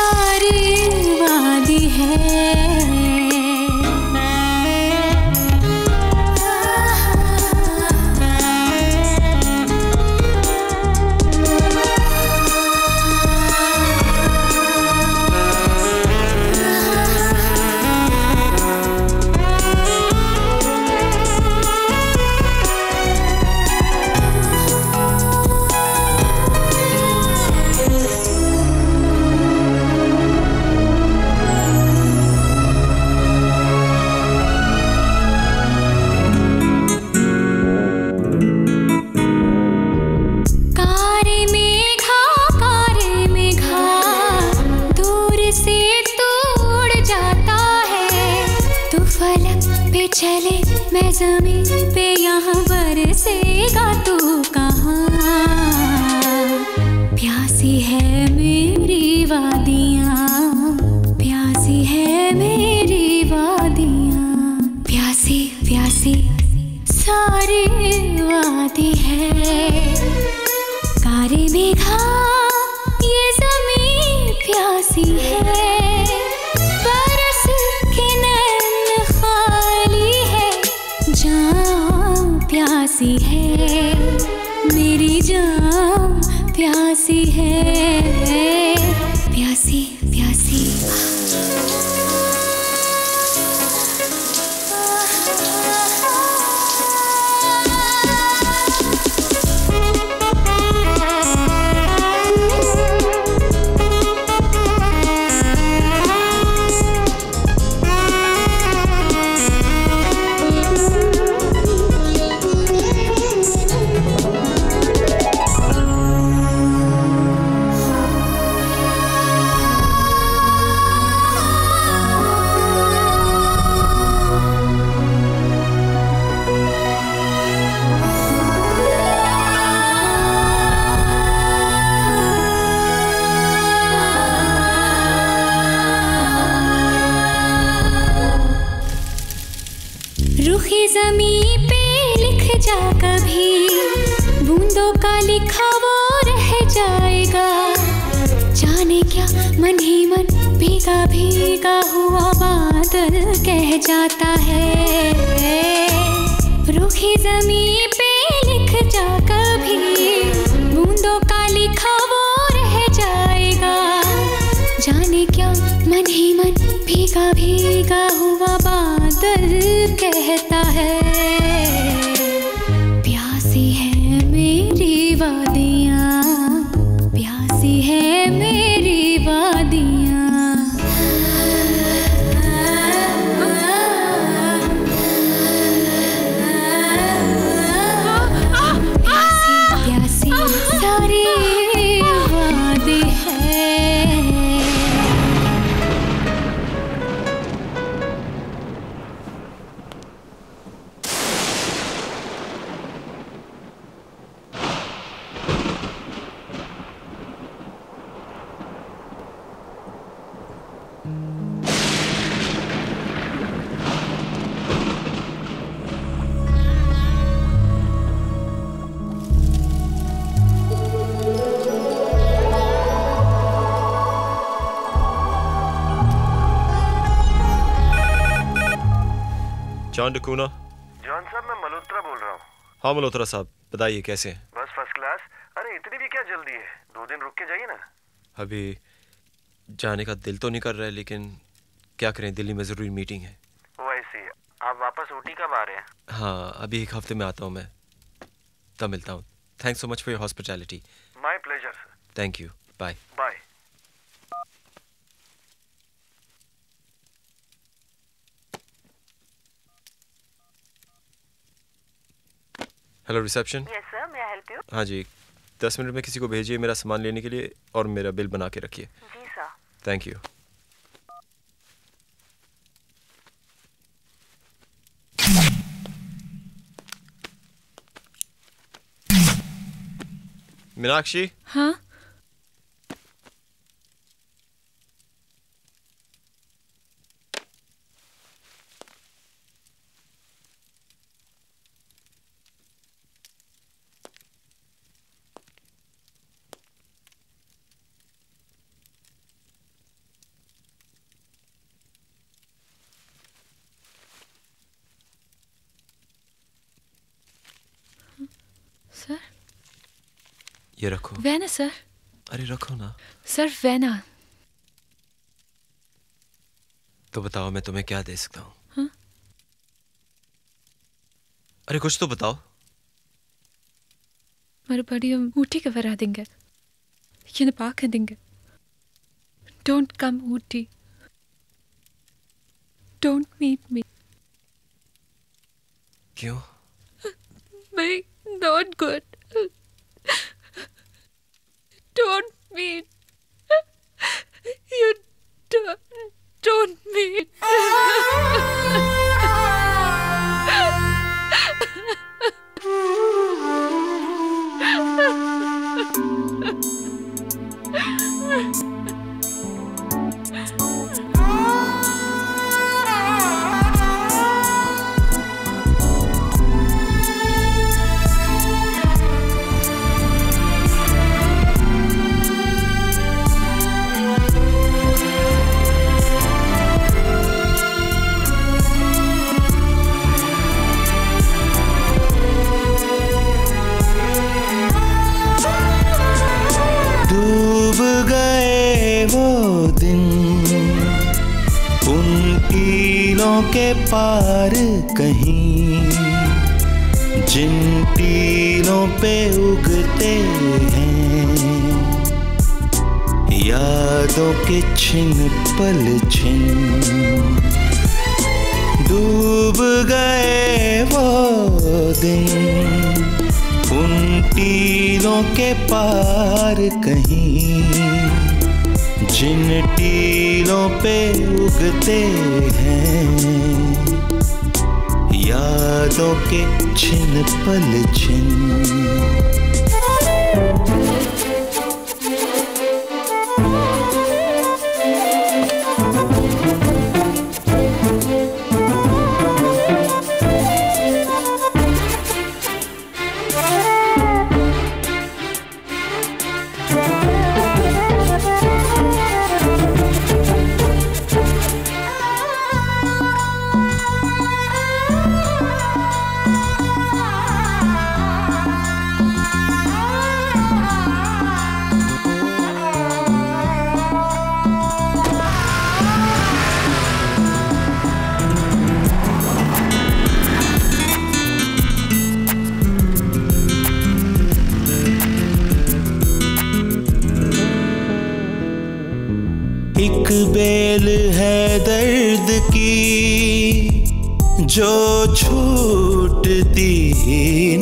सारी वादी है। जमीन पे यहाँ बरसेगा तू कहाँ, प्यासी है मेरी वादियाँ, प्यासी है मेरी वादियाँ, प्यासी प्यासी सारी वादी है। कारे मेघा ये जमीन प्यासी है, प्यासी है मेरी जान, प्यासी है, प्यासी प्यासी। ज़मीं पे लिख जा कभी, बूंदों का लिखा वो रह जाएगा, जाने क्या मन ही मन भीगा भीगा हुआ बादल कह जाता है। रूखी ज़मीं पे लिख जा कभी, बूंदों का लिखा वो रह जाएगा, जाने क्या मन ही मन भीगा भीगा हुआ बादल कहता है। प्यासी है मेरी वादियाँ, प्यासी है मेरी वादियाँ। प्यासी प्यासी सारी वादी है। जॉन डुकुनो। जॉन साहब, मैं मल्होत्रा बोल रहा हूँ। हाँ मल्होत्रा साहब, बताइए कैसे हैं? बस फर्स्ट क्लास। अरे इतनी भी क्या जल्दी है, दो दिन रुक के जाइए ना। अभी जाने का दिल तो नहीं कर रहा है, लेकिन क्या करें, दिल्ली में ज़रूरी मीटिंग है। वो ऐसी, आप वापस ऊटी कब आ रहे हैं? हाँ अभी एक हफ्ते में आता हूँ मैं, तब मिलता हूँ। Thanks so much for your hospitality. My pleasure. Thank you, bye bye. Hello reception. Yes sir, मैं हेल्प यू। हाँ जी, दस मिनट में किसी को भेजिए मेरा सामान लेने के लिए, और मेरा बिल बना के रखिए। जी सर। Thank you. मीनाक्षी। हाँ ये रखो। वैना सर। अरे रखो ना। सर वैना। तो बताओ मैं तुम्हें क्या दे सकता हूँ? हाँ? अरे कुछ तो बताओ। मरुपड़ी हम ऊटी का वरा देंगे, ये न पाक देंगे। Don't come Ooty. Don't meet me. क्यों? मैं not good. Don't meet. You don't, don't meet. के पार कहीं जिन टीलों पे उगते हैं यादों के छिन पल छिन डूब गए वो दिन उन टीलों के पार कहीं जिन टीलों पे उगते हैं यादों के छिन पल छिन जो छूटती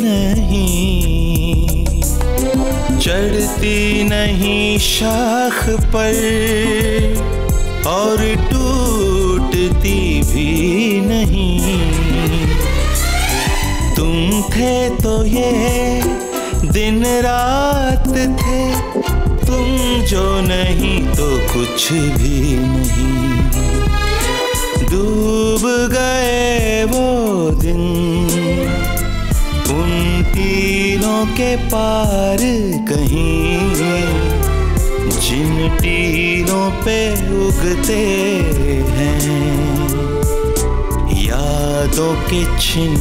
नहीं चढ़ती नहीं शाख पर और टूटती भी नहीं तुम थे तो ये दिन रात थे तुम जो नहीं तो कुछ भी नहीं डूब गए वो दिन उन टीलों के पार कहीं जिन टीलों पे उगते हैं यादों के छिन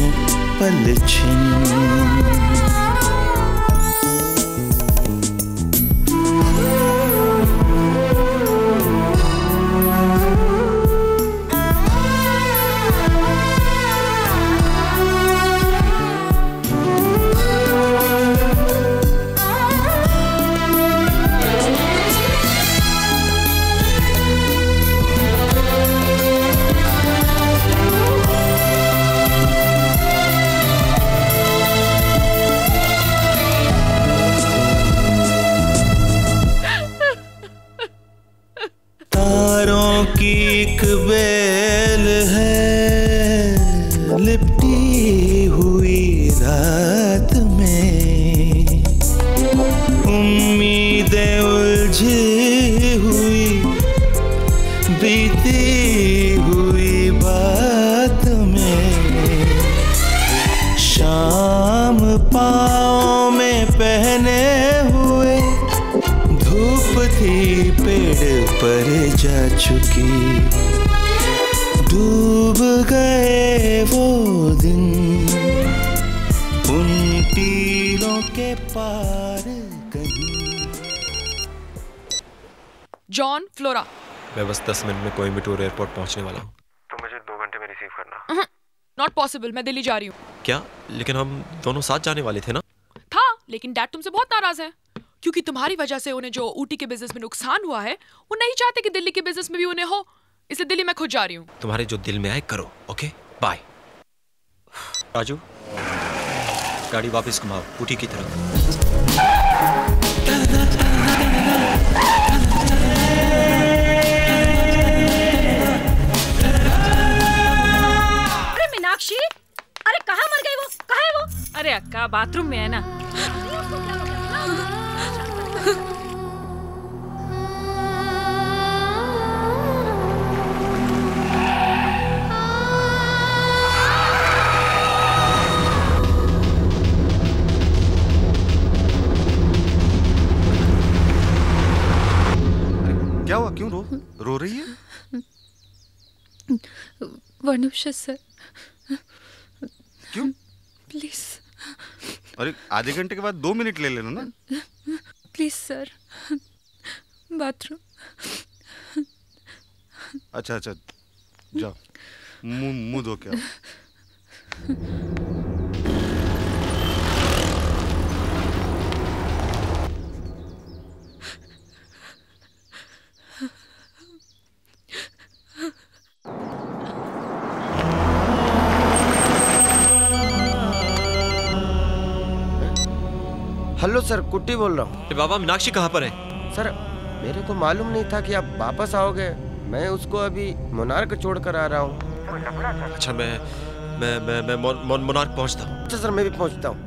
पल छिन जॉन फ्लोरा। मैं बस दस मिनट में कोयम्बटूर एयरपोर्ट पहुंचने वाला हूँ, तो मुझे दो घंटे में रिसीव करना। नॉट पॉसिबल, मैं दिल्ली जा रही हूँ। क्या? लेकिन हम दोनों साथ जाने वाले थे ना। था, लेकिन डैड तुमसे बहुत नाराज है क्योंकि तुम्हारी वजह से उन्हें जो ऊटी के बिजनेस में नुकसान हुआ है वो नहीं चाहते कि दिल्ली के बिजनेस में भी उन्हें हो, इसलिए दिल्ली मैं खुद जा रही हूँ। तुम्हारे जो दिल में आए करो। Okay bye. राजू गाड़ी वापस घुमाओ ऊटी की तरफ। अरे कहाँ मर गई वो? कहाँ है वो? अरे अक्का बाथरूम में है ना। क्या हुआ? क्यों रो रो रही है? वनुषा सर क्यों? प्लीज। अरे आधे घंटे के बाद दो मिनट ले लेना ना। Please sir bathroom. अच्छा अच्छा जाओ मुंह मुंह धो के आओ। हेलो सर, कुट्टी बोल रहा हूँ। बाबा मीनाक्षी कहाँ पर है? सर मेरे को मालूम नहीं था कि आप वापस आओगे, मैं उसको अभी मोनार्क छोड़ कर आ रहा हूँ। अच्छा मैं मैं मैं मैं मोन, मोनार्क पहुँचता हूँ। अच्छा सर मैं भी पहुँचता हूँ।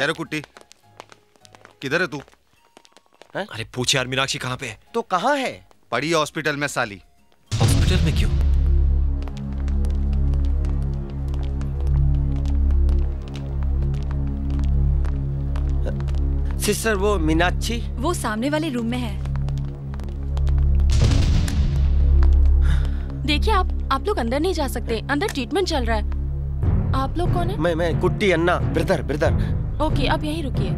यार कुट्टी किधर है तू? है? अरे पूछ यार मीनाक्षी कहाँ पे है? तो कहाँ है? पड़ी हॉस्पिटल में साली। हॉस्पिटल में क्यों? सिस्टर वो मीनाक्षी वो सामने वाले रूम में है। देखिए आप आप लोग अंदर नहीं जा सकते, अंदर ट्रीटमेंट चल रहा है। आप लोग कौन है? मैं मैं कुट्टी अन्ना ब्रदर ब्रदर। ओके okay, आप यहीं रुकिए।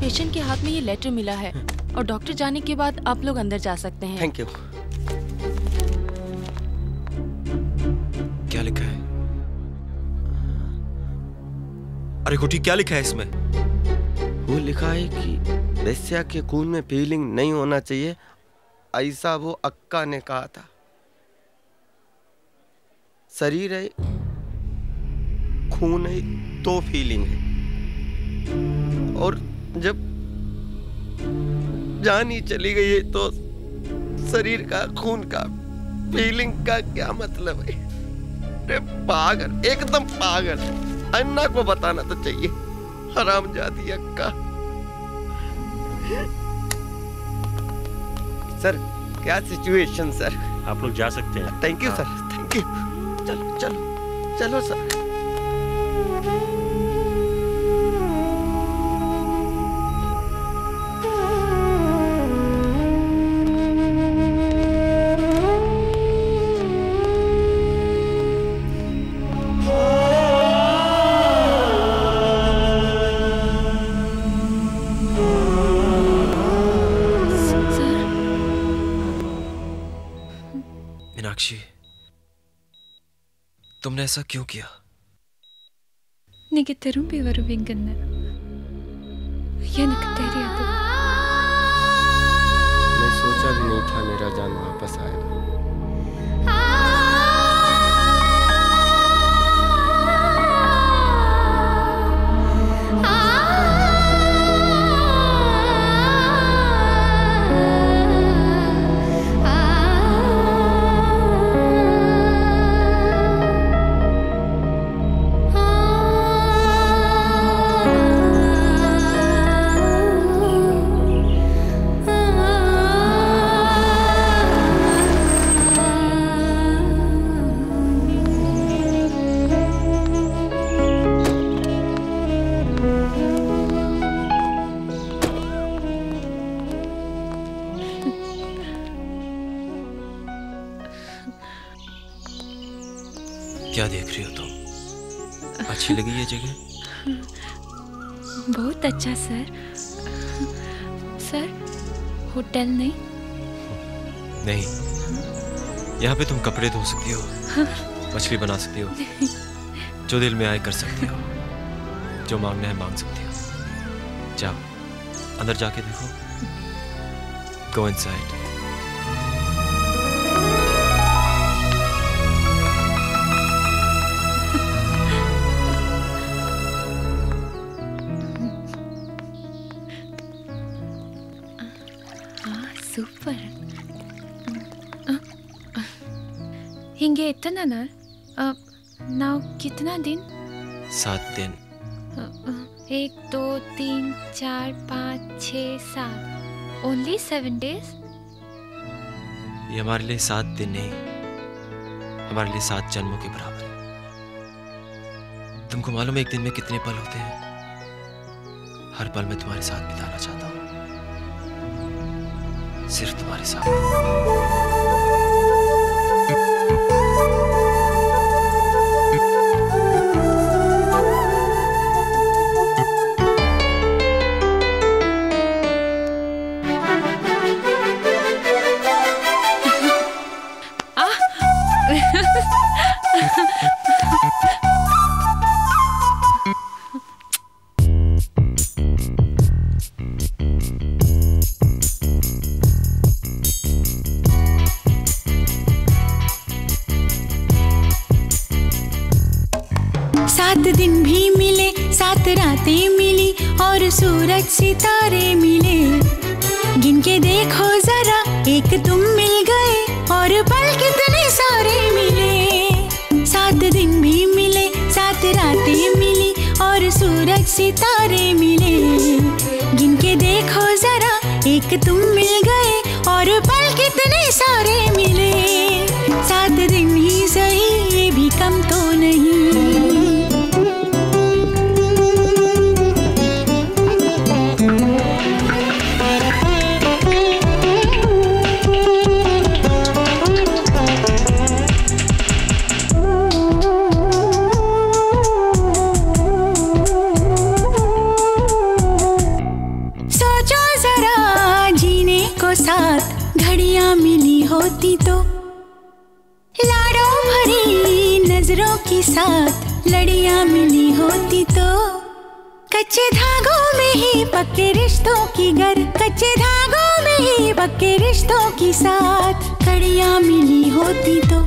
पेशेंट के हाथ में ये लेटर मिला है और डॉक्टर जाने के बाद आप लोग अंदर जा सकते हैं। Thank you. क्या लिखा है? अरे कुट्टी क्या लिखा है इसमें? वो लिखा है कि वैश्या के खून में पीलिंग नहीं होना चाहिए, ऐसा वो अक्का ने कहा था। शरीर है, खून है तो फीलिंग है, और जब जान ही चली गई है तो शरीर का खून का फीलिंग का क्या मतलब है? अरे पागल, एकदम पागल। अन्ना को बताना तो चाहिए, हरामजादी अक्का। सर क्या सिचुएशन सर। आप लोग जा सकते हैं। Thank you sir, thank you. चलो चलो चलो सर। तुमने ऐसा क्यों किया? निके तेरुंबी वरुविंगन्ना ये नकतेरी आदमी। मैं सोचा भी नहीं था मेरा जान वापस आएगा। क्या देख रही हो तुम? अच्छी लगी ये जगह? बहुत अच्छा सर। सर होटल नहीं? नहीं, यहाँ पे तुम कपड़े धो सकती हो, मछली बना सकती हो, जो दिल में आए कर सकती हो, जो मांगना है मांग सकती हो। जाओ अंदर जाके देखो। Go inside. சூப்பர். இங்கே எத்தனை நாள்? நான் कितना दिन? सात दिन. एक दो तीन चार पाँच छः सात. Only seven days? ये हमारे लिए सात दिन नहीं, हमारे लिए सात जन्मों के बराबर है। तुमको मालूम है एक दिन में कितने पल होते हैं? हर पल मैं तुम्हारे साथ बिताना चाहता हूँ, सिर्फ तुम्हारे साथ। सूरज सितारे मिले, गिन के देखो जरा, एक तुम मिल गए और पल कितने सारे मिले। सात दिन भी मिले, सात रातें मिली और सूरज सितारे मिले, गिन के देखो जरा, एक तुम मिल गए और पल कितने सारे मिले। सात दिन ही सही, ये भी कम तो नहीं। साथ लड़ियां मिली होती तो कच्चे धागों में ही पक्के रिश्तों की गर, कच्चे धागों में ही पक्के रिश्तों की साथ कड़ियां मिली होती तो।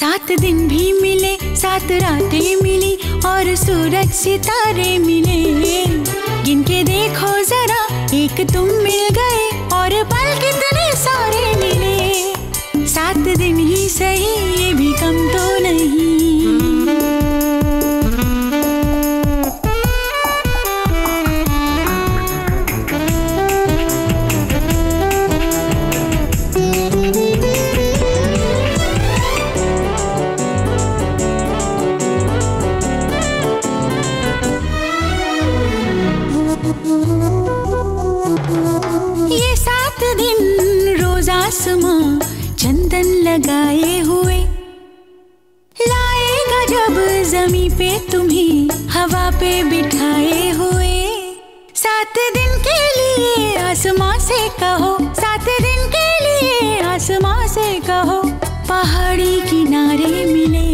सात दिन भी मिले, सात रातें मिली और सूरज सितारे मिले, गिन के देखो जरा, एक तुम मिल गए और पल कितने सारे मिले। सात दिन ही सही, ये भी कम तो नहीं। लगाए हुए लाएगा जब जमी पे तुम्हें, हवा पे बिठाए हुए। सात दिन के लिए आसमां से कहो, सात दिन के लिए आसमां से कहो, पहाड़ी किनारे मिले।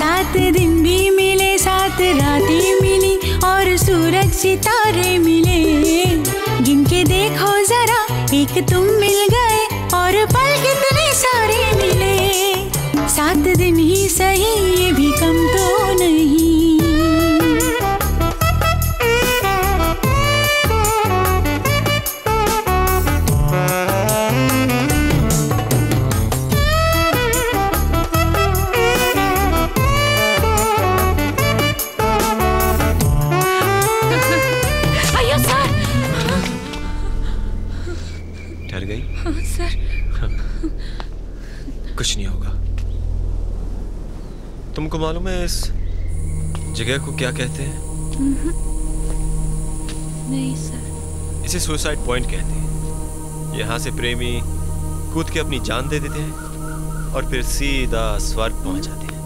सात दिन भी मिले, सात रातें मिली और सूरज सितारे मिले, गिन के देखो जरा, एक तुम मिल गए और पल कितने सारे मिले। सात दिन ही सही, ये भी कम तो नहीं। कुछ नहीं होगा। तुमको मालूम है इस जगह को क्या कहते हैं? नहीं सर। इसे सुसाइड पॉइंट कहते हैं। यहाँ से प्रेमी कूद के अपनी जान दे देते हैं और फिर सीधा स्वर्ग पहुँच जाते हैं।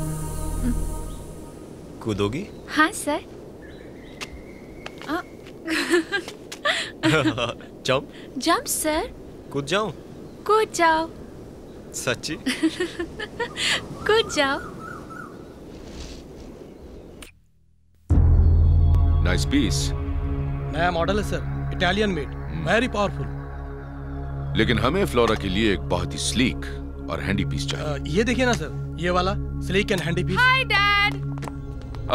कूदोगी? हाँ सर। जंप? Jump sir. कूद जाऊं? कूद जाओ। सच्ची? कूद जाओ। Nice piece. नया मॉडल है sir, Italian made, very powerful. लेकिन हमें फ्लोरा के लिए एक बहुत ही स्लीक और हैंडी पीस चाहिए। ये देखिए ना सर, ये वाला sleek and handy piece. Hi dad.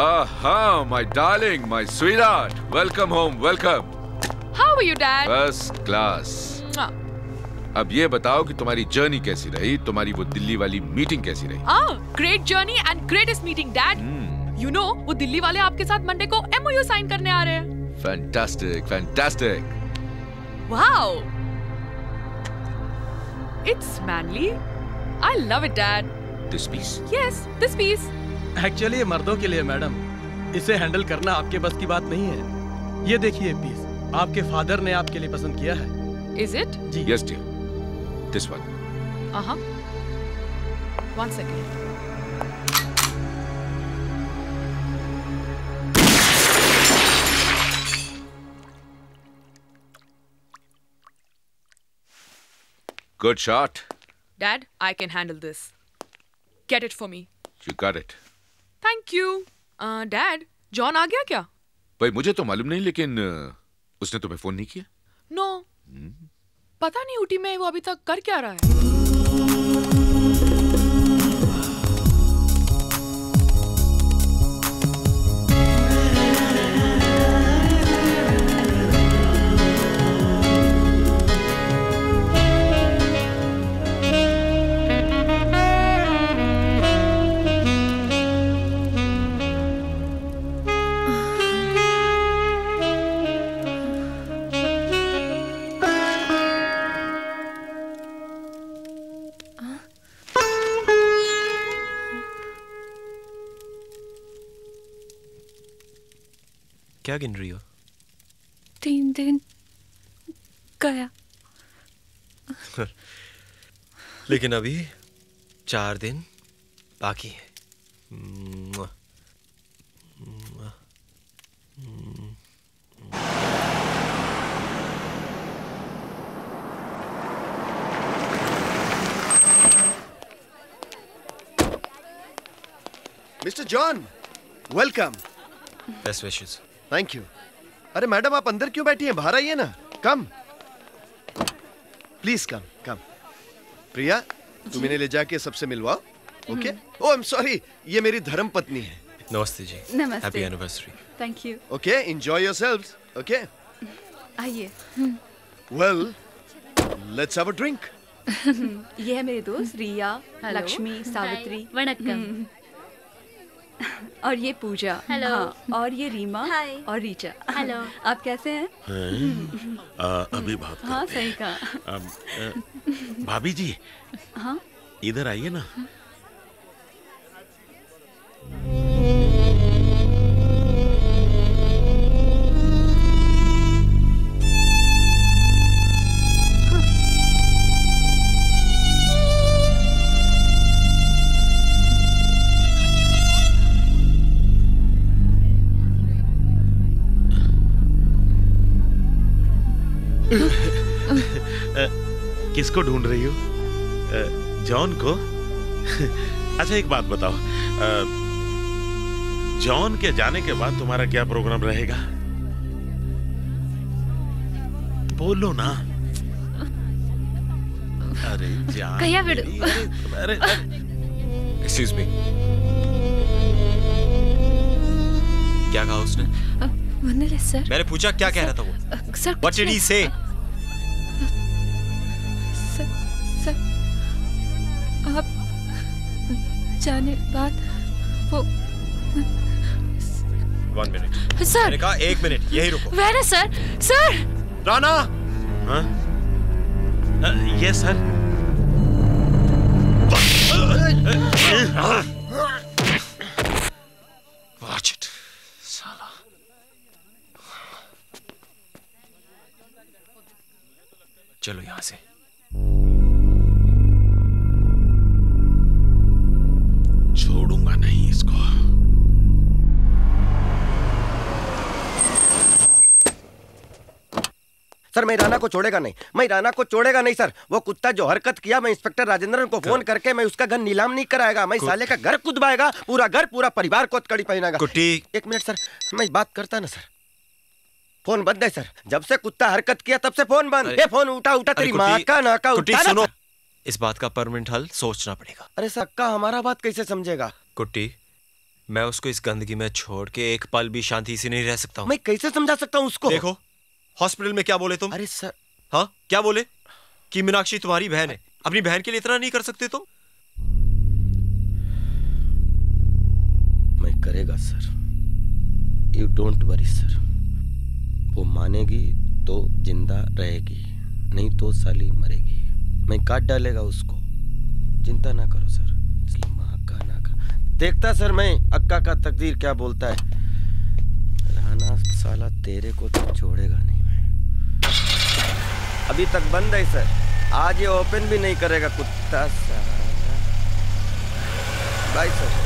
आहा, my darling, my sweetheart, welcome home, welcome. How are you dad? First class. अब ये बताओ कि तुम्हारी जर्नी कैसी रही, तुम्हारी वो दिल्ली वाली मीटिंग कैसी रही? Ah, great journey and greatest meeting dad. You know वो दिल्ली वाले आपके साथ मंडे को एमओयू साइन करने आ रहे हैं। Fantastic, fantastic. Wow, it's manly. I love it dad. This piece? Yes, this piece. Actually ये मर्दों के लिए मैडम, इसे हैंडल करना आपके बस की बात नहीं है। ये देखिए पीस, आपके फादर ने आपके लिए पसंद किया है। Is it? Ji. Yes dear. This one. Uh huh. One second. Good shot. Dad, I can handle this. Get it for me. You got it. Thank you. Uh, Dad, John आ गया क्या? भाई मुझे तो मालूम नहीं, लेकिन उसने तुम्हें फोन नहीं किया? No. Hmm? पता नहीं ऊटी में वो अभी तक कर क्या रहा है। क्या गिन रही हो? तीन दिन गया। लेकिन अभी चार दिन बाकी है। Mister John, welcome. Best wishes. Thank you. अरे मैडम आप अंदर क्यों बैठी हैं? बाहर आइए ना। कम प्लीज, कम कम। प्रिया तुम इन्हें ले जाके सबसे मिलवाओ, okay? Oh I am sorry, ये मेरी धर्म पत्नी है। नमस्ते जी। नमस्ते। Happy anniversary. Thank you. Okay, enjoy yourselves, okay? आइए। Well let's have a drink. ये है मेरे दोस्त रिया, लक्ष्मी, सावित्री। वणक्कम। और ये पूजा। हेलो। हाँ, और ये रीमा। हाय। और रीचा। हेलो। आप कैसे हैं? है? आ, अभी बात करते हैं। हाँ सही कहा। भाभी जी। हाँ इधर आइए ना। हाँ? किसको ढूंढ रही हो? जॉन को? अच्छा एक बात बताओ, जॉन के जाने के बाद तुम्हारा क्या प्रोग्राम रहेगा? बोलो ना। अरे जान कहिया बेड़ू। अरे एक्सक्यूज मी, क्या कहा उसने? वंदना सर। मैंने पूछा क्या कह रहा था वो? सर व्हाट डिड ही से? आप जाने बाद वो वन मिनट सर। मैंने कहा एक मिनट यही रुको। Where is sir? Sir Rana. हाँ ये सर। वॉच इट साला। चलो यहाँ से। छोड़ूंगा नहीं इसको। सर मैं राना को छोड़ेगा नहीं, मैं राना को छोड़ेगा नहीं सर। वो कुत्ता जो हरकत किया, मैं इंस्पेक्टर राजेंद्रन को फोन करके मैं उसका घर नीलाम नहीं कराएगा, मैं साले का घर कुदवाएगा, पूरा घर पूरा परिवार को कड़ी पहनाएगा। एक मिनट सर, मैं बात करता ना सर, फोन बंद है सर, जब से कुत्ता हरकत किया तब से फोन बंद। ये फोन उठा उठा तेरी माँ का नाका उठा। सुनो, इस बात का परमानेंट हल सोचना पड़ेगा। अरे सक्का हमारा बात कैसे समझेगा? कुट्टी, मैं उसको इस गंदगी में छोड़ के एक पल भी शांति से नहीं रह सकता हूँ। मैं कैसे समझा सकता हूँ उसको? देखो हॉस्पिटल में क्या बोले तुम। अरे सर हाँ क्या बोले कि मीनाक्षी तुम्हारी बहन है, अपनी बहन के लिए इतना नहीं कर सकते तुम? मैं करेगा sir, you don't worry sir. वो मानेगी तो जिंदा रहेगी, नहीं तो साली मरेगी। मैं काट डालेगा उसको, चिंता ना करो सर। देखता सर मैं अक्का का तकदीर क्या बोलता है। राना साला तेरे को तो छोड़ेगा नहीं मैं। अभी तक बंद है सर, आज ये ओपन भी नहीं करेगा कुत्ता साला। Bye sir.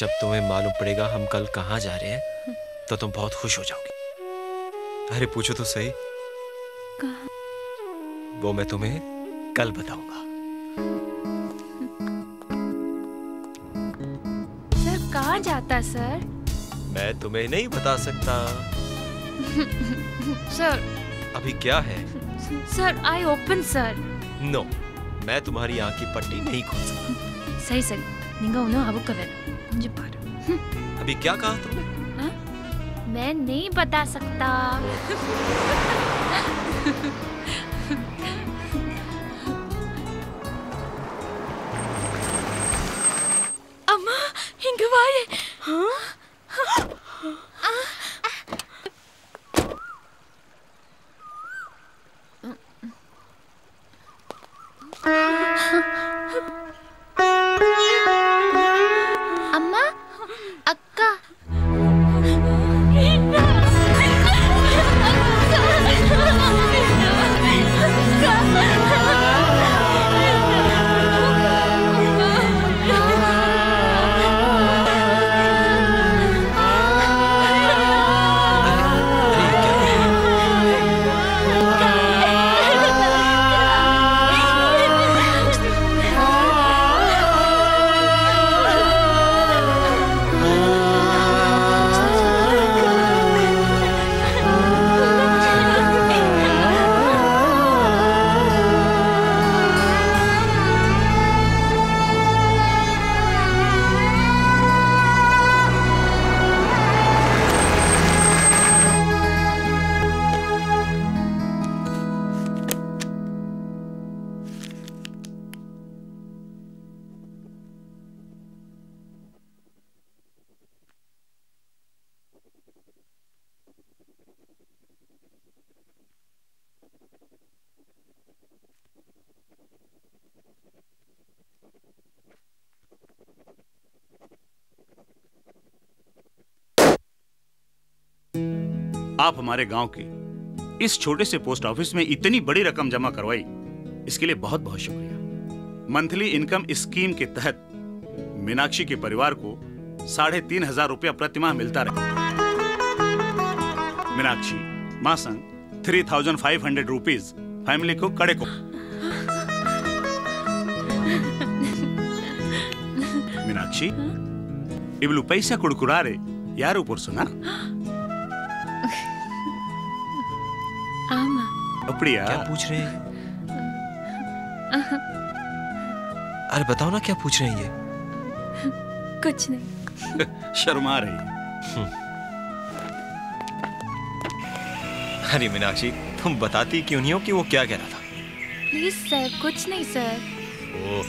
जब तुम्हें मालूम पड़ेगा हम कल कहाँ जा रहे हैं तो तुम बहुत खुश हो जाओगी। अरे पूछो तो सही कहाँ? वो मैं तुम्हें कल बताऊंगा। सर कहाँ जाता सर? मैं तुम्हें नहीं बता सकता सर। अभी क्या है सर? आई ओपन सर। नो, मैं तुम्हारी आँख की पट्टी नहीं खोल सकता। सही सर, निंगा उन्हें हवक करें। अभी क्या कहा तुमने? हा? मैं नहीं बता सकता अम्मा हिंगवारे। हाँ? आप हमारे गांव के इस छोटे से पोस्ट ऑफिस में इतनी बड़ी रकम जमा करवाई, इसके लिए बहुत बहुत शुक्रिया। मंथली इनकम स्कीम के तहत मीनाक्षी के परिवार को साढ़े तीन हजार रुपया प्रतिमाह मिलता रहे। मीनाक्षी मां संग three thousand five hundred rupees family को कड़े को। मीनाक्षी इवलू पैसा कुड़कुड़ारे यार ऊपर सुना क्या पूछ रहे हैं? अरे बताओ ना क्या पूछ रही है? कुछ नहीं। शर्मा रही। अरे मीनाक्षी तुम बताती क्यों नहीं हो कि वो क्या कह रहा था? प्लीज सर कुछ नहीं सर। ओ।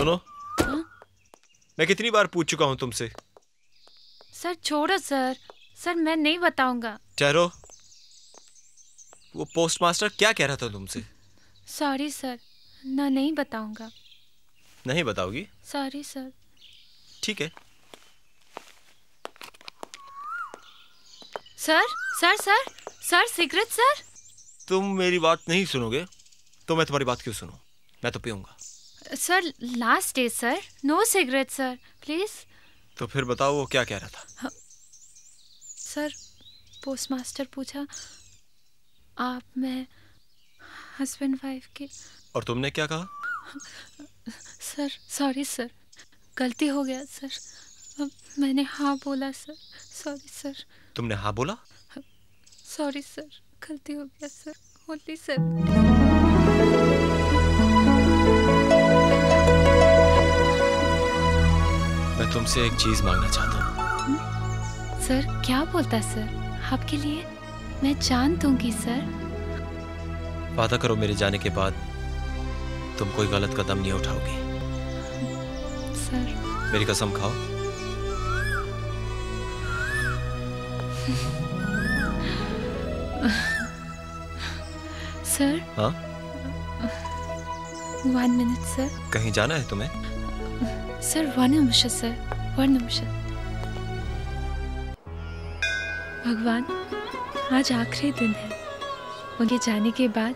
सुनो हा? मैं कितनी बार पूछ चुका हूँ तुमसे। सर छोड़ो सर, सर मैं नहीं बताऊंगा। ठहरो, वो पोस्टमास्टर क्या कह रहा था तुमसे? सॉरी सर, ना नहीं बताऊंगा। नहीं बताओगी? Sorry sir. ठीक है। Sir sir sir sir cigarette sir. तुम मेरी बात नहीं सुनोगे तो मैं तुम्हारी बात क्यों सुनूं? मैं तो पीऊंगा। Sir last day sir, no cigarette sir please. तो फिर बताओ वो क्या कह रहा था? हाँ। सर पोस्टमास्टर पूछा आप मैं हस्बैंड वाइफ के। और तुमने क्या कहा? सर सॉरी सर, गलती हो गया सर, मैंने हाँ बोला सर, सॉरी सर। तुमने हाँ बोला? सॉरी सर, गलती हो गया सर, होली सर। मैं तुमसे एक चीज मांगना चाहता हूँ। सर क्या बोलता है सर? आपके लिए मैं जान दूंगी सर। वादा करो मेरे जाने के बाद तुम कोई गलत कदम नहीं उठाओगी। सर मेरी कसम खाओ। सर हाँ वन मिनट सर। कहीं जाना है तुम्हें? सर वन निमिष सर, वन निमिष। भगवान आज आखिरी दिन है, उनके जाने के बाद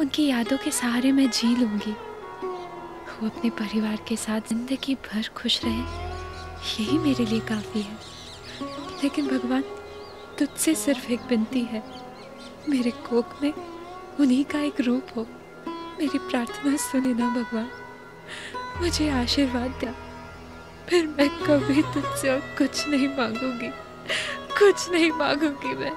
उनकी यादों के सहारे मैं जी लूंगी। वो अपने परिवार के साथ जिंदगी भर खुश रहे, यही मेरे लिए काफ़ी है। लेकिन भगवान तुझसे सिर्फ एक विनती है, मेरे कोख में उन्हीं का एक रूप हो। मेरी प्रार्थना सुने ना भगवान, मुझे आशीर्वाद दे, फिर मैं कभी तुझसे और कुछ नहीं मांगूंगी, कुछ नहीं मांगूंगी मैं।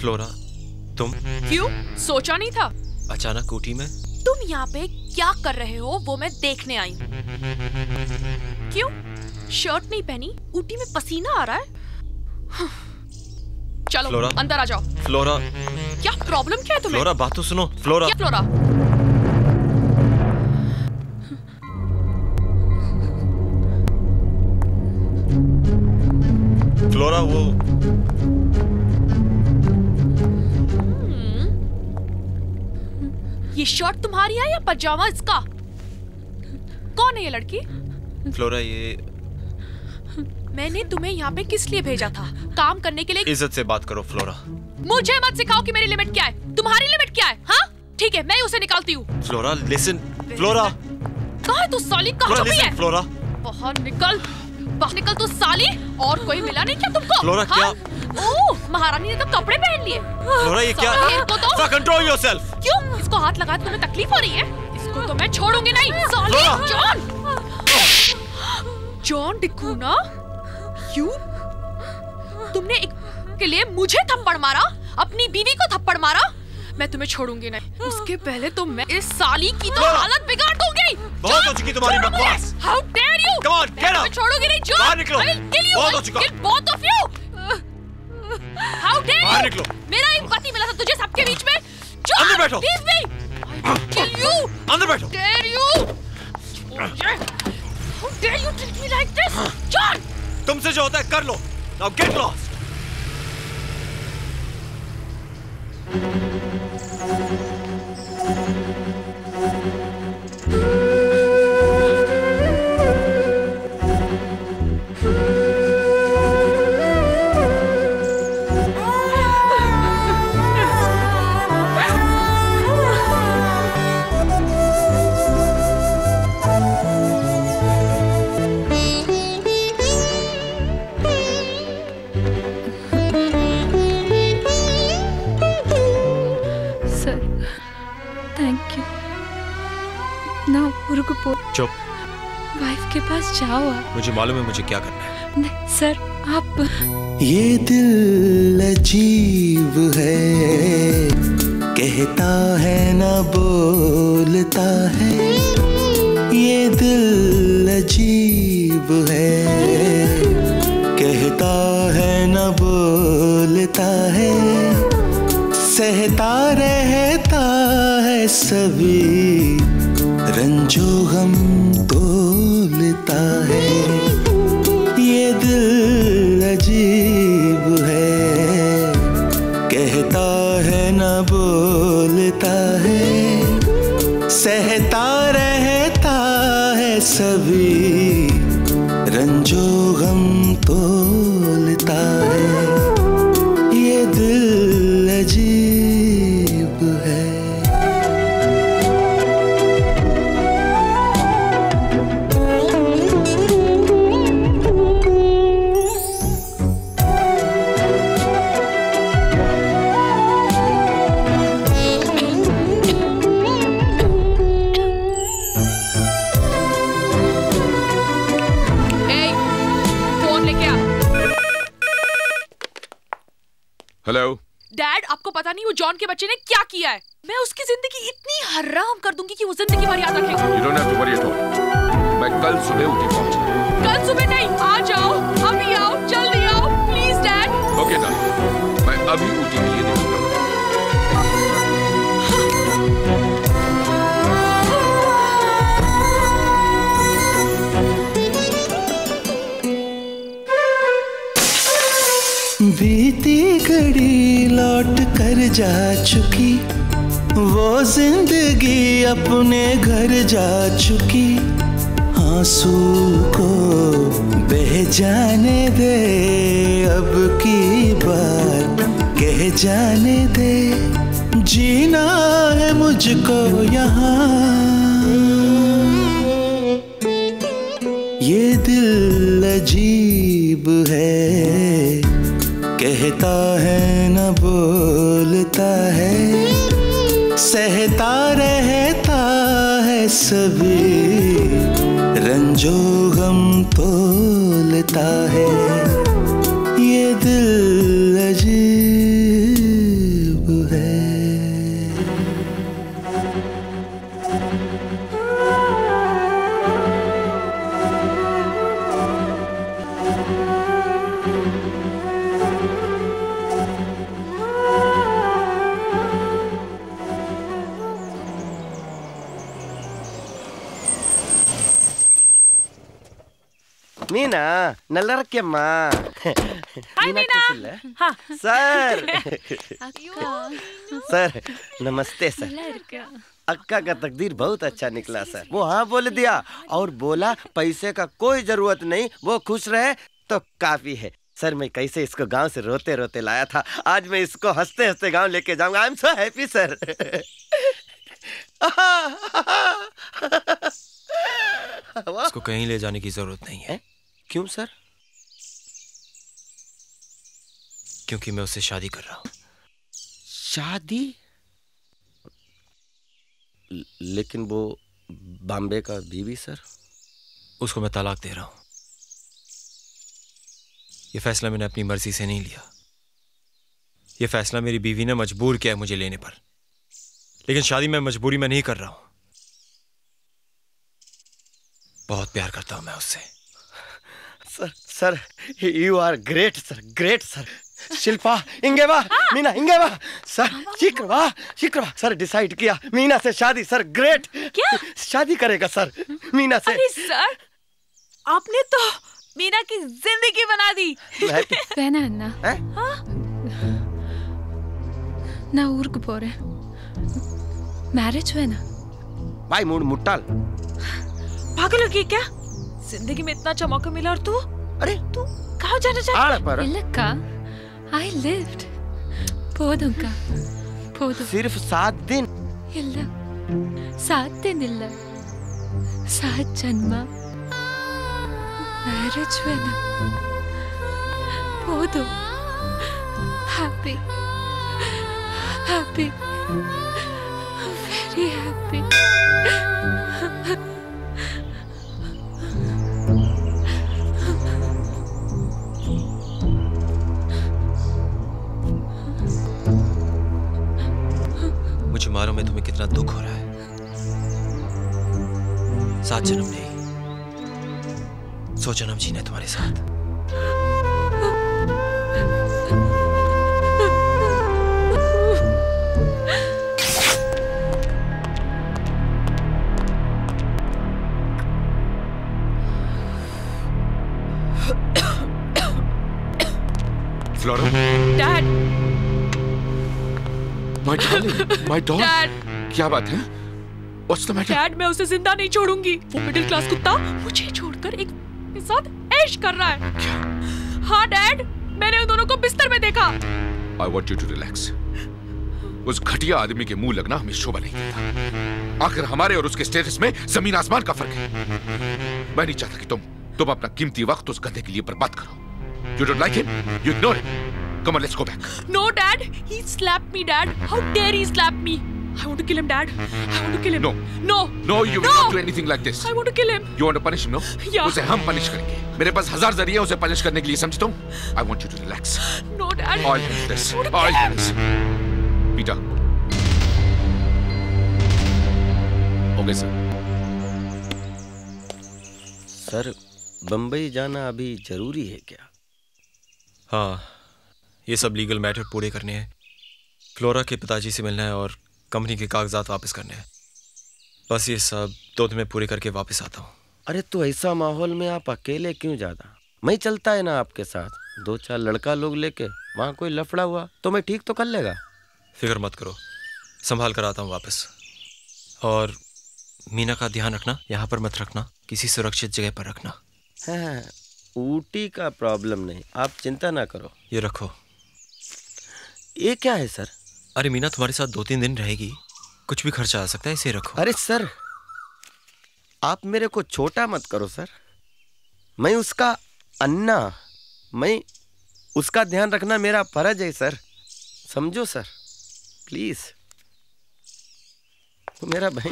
फ्लोरा तुम क्यों? सोचा नहीं था अचानक ऊटी में? तुम यहाँ पे क्या कर रहे हो वो मैं देखने आई हूँ। क्यों शर्ट नहीं पहनी? ऊटी में पसीना आ रहा है। चलो फ्लोरा, अंदर आ जाओ। फ्लोरा क्या प्रॉब्लम क्या है तुम्हें? फ्लोरा बात तो सुनो। फ्लोरा क्या? फ्लोरा फ्लोरा वो ये शर्ट तुम्हारी है या पजामा इसका? कौन है ये लड़की? फ्लोरा ये मैंने तुम्हें यहाँ पे किस लिए भेजा था? काम करने के लिए? इज्जत से बात करो फ्लोरा। मुझे मत सिखाओ कि मेरी लिमिट क्या है, तुम्हारी लिमिट क्या है। हाँ ठीक है मैं उसे निकालती हूँ। Flora listen. फ्लोरा कहाँ तू साली, कहाँ छुपी है? फ्लोरा बाहर निकल, बाहर निकल तू साली। और कोई मिला नहीं क्या तुमको? फ्लोरा क्या? ओह महारानी ने तो कपड़े पहन लिए। फ्लोरा ये क्या? Control yourself. क्यों इसको हाथ लगा तुम्हें तकलीफ हो रही है? इसको तो मैं छोड़ूंगी नहीं। जॉन जॉन डिकूना यू, तुमने एक के लिए मुझे थप्पड़ मारा, अपनी बीवी को थप्पड़ मारा। मैं तुम्हें छोड़ूंगी नहीं, उसके पहले तो मैं इस साली की तो हालत बिगाड़ दूंगी। बहुत हो चुकी तुम्हारी बकवास। How dare you. Come on get out. छोड़ूंगी नहीं जॉन, बाहर निकलो। बहुत हो चुका। Both of you how dare you. बाहर निकलो। मेरा एक पति मिला था तुझे सबके बीच में। अंदर बैठो। अंदर बैठो। तुमसे जो होता है कर लो। Now get lost. को पो... चुप। वाइफ के पास जाओ आप। मुझे मालूम है मुझे क्या करना है। नहीं सर आप। ये दिल अजीब है, कहता है ना बोलता है। ये दिल अजीब है, कहता है ना बोलता है। सहता रहता है सभी रंजो गम तोलता है। ये दिल अजीब है, कहता है ना बोलता है। सहता रहता है सभी रंजो गम तोलता है। ये दिल अजीब पता नहीं वो जॉन के बच्चे ने क्या किया है। मैं उसकी जिंदगी इतनी हराम कर दूंगी कि वो जिंदगी भर याद रखेगा। You don't have to worry at all. मैं कल सुबह उठी पहुंचूंगा। कल सुबह नहीं, आज आओ, अभी आओ, जल्दी आओ, प्लीज डैड। ओके डैड, मैं अभी उठी के लिए निकलूंगा। बीती घड़ी लौट कर जा चुकी, वो जिंदगी अपने घर जा चुकी। आंसू को बह जाने दे, अब की बात कह जाने दे। जीना है मुझको यहाँ, ये दिल अजीब है, कहता है न बोलता है। सहता रहता है सभी रंजो गम तोलता है। ये दिल अजीब है। மீனா நல்லா இருக்கேம்மா. சார் சார் नमस्ते सर. अक्का का तकदीर बहुत अच्छा निकला सर. वो हाँ बोल दिया और बोला पैसे का कोई जरूरत नहीं, वो खुश रहे तो काफी है सर. मैं कैसे इसको गांव से रोते रोते लाया था, आज मैं इसको हंसते हंसते गांव लेके जाऊंगा. I am so happy sir. इसको कहीं ले जाने की जरूरत नहीं है. क्यों सर? क्योंकि मैं उससे शादी कर रहा हूं. शादी? लेकिन वो बॉम्बे का बीवी सर. उसको मैं तलाक दे रहा हूं. ये फैसला मैंने अपनी मर्जी से नहीं लिया. ये फैसला मेरी बीवी ने मजबूर किया है मुझे लेने पर. लेकिन शादी मैं मजबूरी में नहीं कर रहा हूं. बहुत प्यार करता हूं मैं उससे sir. Sir you are great sir, great sir. Shilpa इंगेवा मीना इंगेवा सर शिक्रवा शिक्रवा सर. डिसाइड किया मीना से शादी सर. ग्रेट. क्या शादी करेगा सर मीना से? अरे सर आपने तो मीना की जिंदगी बना दी. कहना अन्ना ना ऊर्ग बोरे मैरिज है ना भाई मूड मुट्टाल पागल हो गई क्या? जिंदगी में इतना अच्छा मौका मिला और तू? अरे तू कहाँ जाना चाहता? इल्लका, I lived, पोदुंका, पोदु. सिर्फ सात दिन. इल्ला, सात दिन इल्ला, सात जन्मा, marriage वेना, पोदु, happy, happy, very happy. शुमारों में तुम्हें कितना दुख हो रहा है। सात जन्म नहीं, सौ जन्म जीना तुम्हारे साथ। Flora? Dad! My darling, my doll. Dad! क्या बात है? What's the matter? Dad, मैं उसे जिंदा नहीं छोड़ूंगी। वो मिडिल क्लास कुत्ता मुझे छोड़कर एक के साथ ऐश कर रहा है। क्या? हाँ Dad, मैंने उन दोनों को बिस्तर में देखा। I want you to relax. उस घटिया आदमी के मुंह लगना हमें शोभा नहीं देता। आखिर हमारे और उसके स्टेटस में जमीन आसमान का फर्क है। मैं नहीं चाहता कि तुम तुम अपना कीमती वक्त उस गधे के लिए बर्बाद करो। You don't like him? You ignore him. Come on, let's go back. No, Dad. He slapped me, Dad. How dare he slap me? I want to kill him, Dad. I want to kill him. No. No. No, you no. will not do anything like this. I want to kill him. You want to punish him, no? Yeah. उसे हम punish करेंगे. मेरे पास हजार जरिए उसे punish करने के लिए, समझते हो? I want you to relax. No, Dad. I'll handle this. I'll handle this. Peter. Okay, sir. Sir, Bombay जाना अभी जरूरी है क्या? हाँ, ये सब लीगल मैटर पूरे करने हैं। फ्लोरा के पिताजी से मिलना है और कंपनी के कागजात वापस करने हैं। बस ये सब दो दिन में पूरे करके वापस आता हूँ। अरे तो ऐसा माहौल में आप अकेले क्यों जाना? मैं चलता है ना आपके साथ। दो चार लड़का लोग लेके वहाँ कोई लफड़ा हुआ तो मैं ठीक तो कर लेगा। फिक्र मत करो, संभाल कर आता हूँ वापस। और मीना का ध्यान रखना, यहाँ पर मत रखना, किसी सुरक्षित जगह पर रखना। हाँ, ऊटी का प्रॉब्लम नहीं, आप चिंता ना करो। ये रखो। ये क्या है सर? अरे मीना तुम्हारे साथ दो तीन दिन रहेगी, कुछ भी खर्चा आ सकता है, इसे रखो। अरे सर, आप मेरे को छोटा मत करो सर। मैं उसका अन्ना, मैं उसका ध्यान रखना मेरा फर्ज है सर, समझो सर, प्लीज। तो मेरा भाई,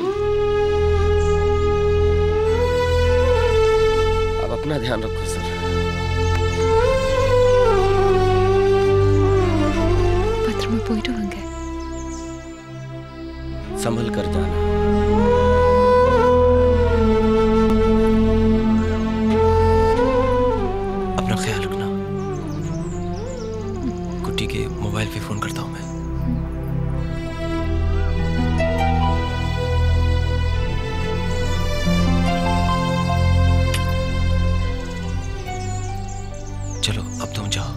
अपना ध्यान रखो सर। பத்திரமா போயிட்டு வாங்க। संभल कर जाना। अपना ख्याल रखना। कुट्टी के मोबाइल पे फोन करता हूँ मैं। चलो अब तुम जाओ।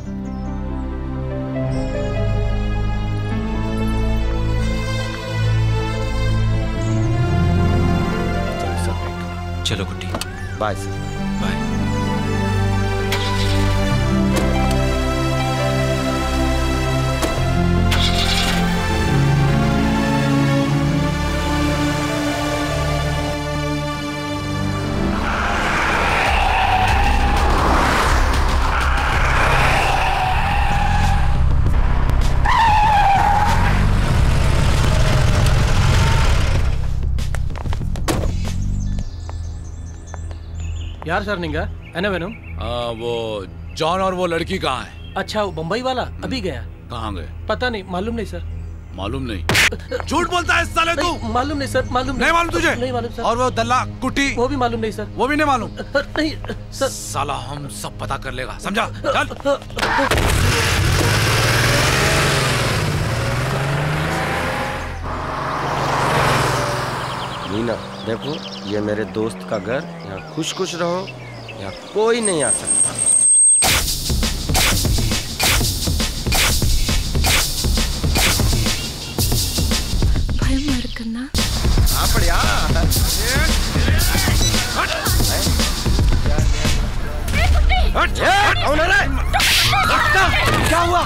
चलो कुट्टी, बाय सर, बाय। यार सर निंगा है ना वेनु? हाँ, वो जॉन और वो लड़की कहाँ है? अच्छा, वो बम्बई वाला अभी गया। कहाँ गए? पता नहीं, मालूम नहीं सर। मालूम नहीं? झूठ बोलता है साले तू। मालूम नहीं सर, मालूम नहीं। मालूम तुझे नहीं? मालूम सर। और वो दल्ला कुट्टी? वो भी मालूम नहीं सर। वो भी नहीं मालूम? नहीं सर। साला हम सब पता कर लेगा, समझा? मीना देखो, ये मेरे दोस्त का घर, यहाँ खुश खुश रहो, यहाँ कोई नहीं आ सकता। भाई मर करना आपड़िया। क्या हुआ?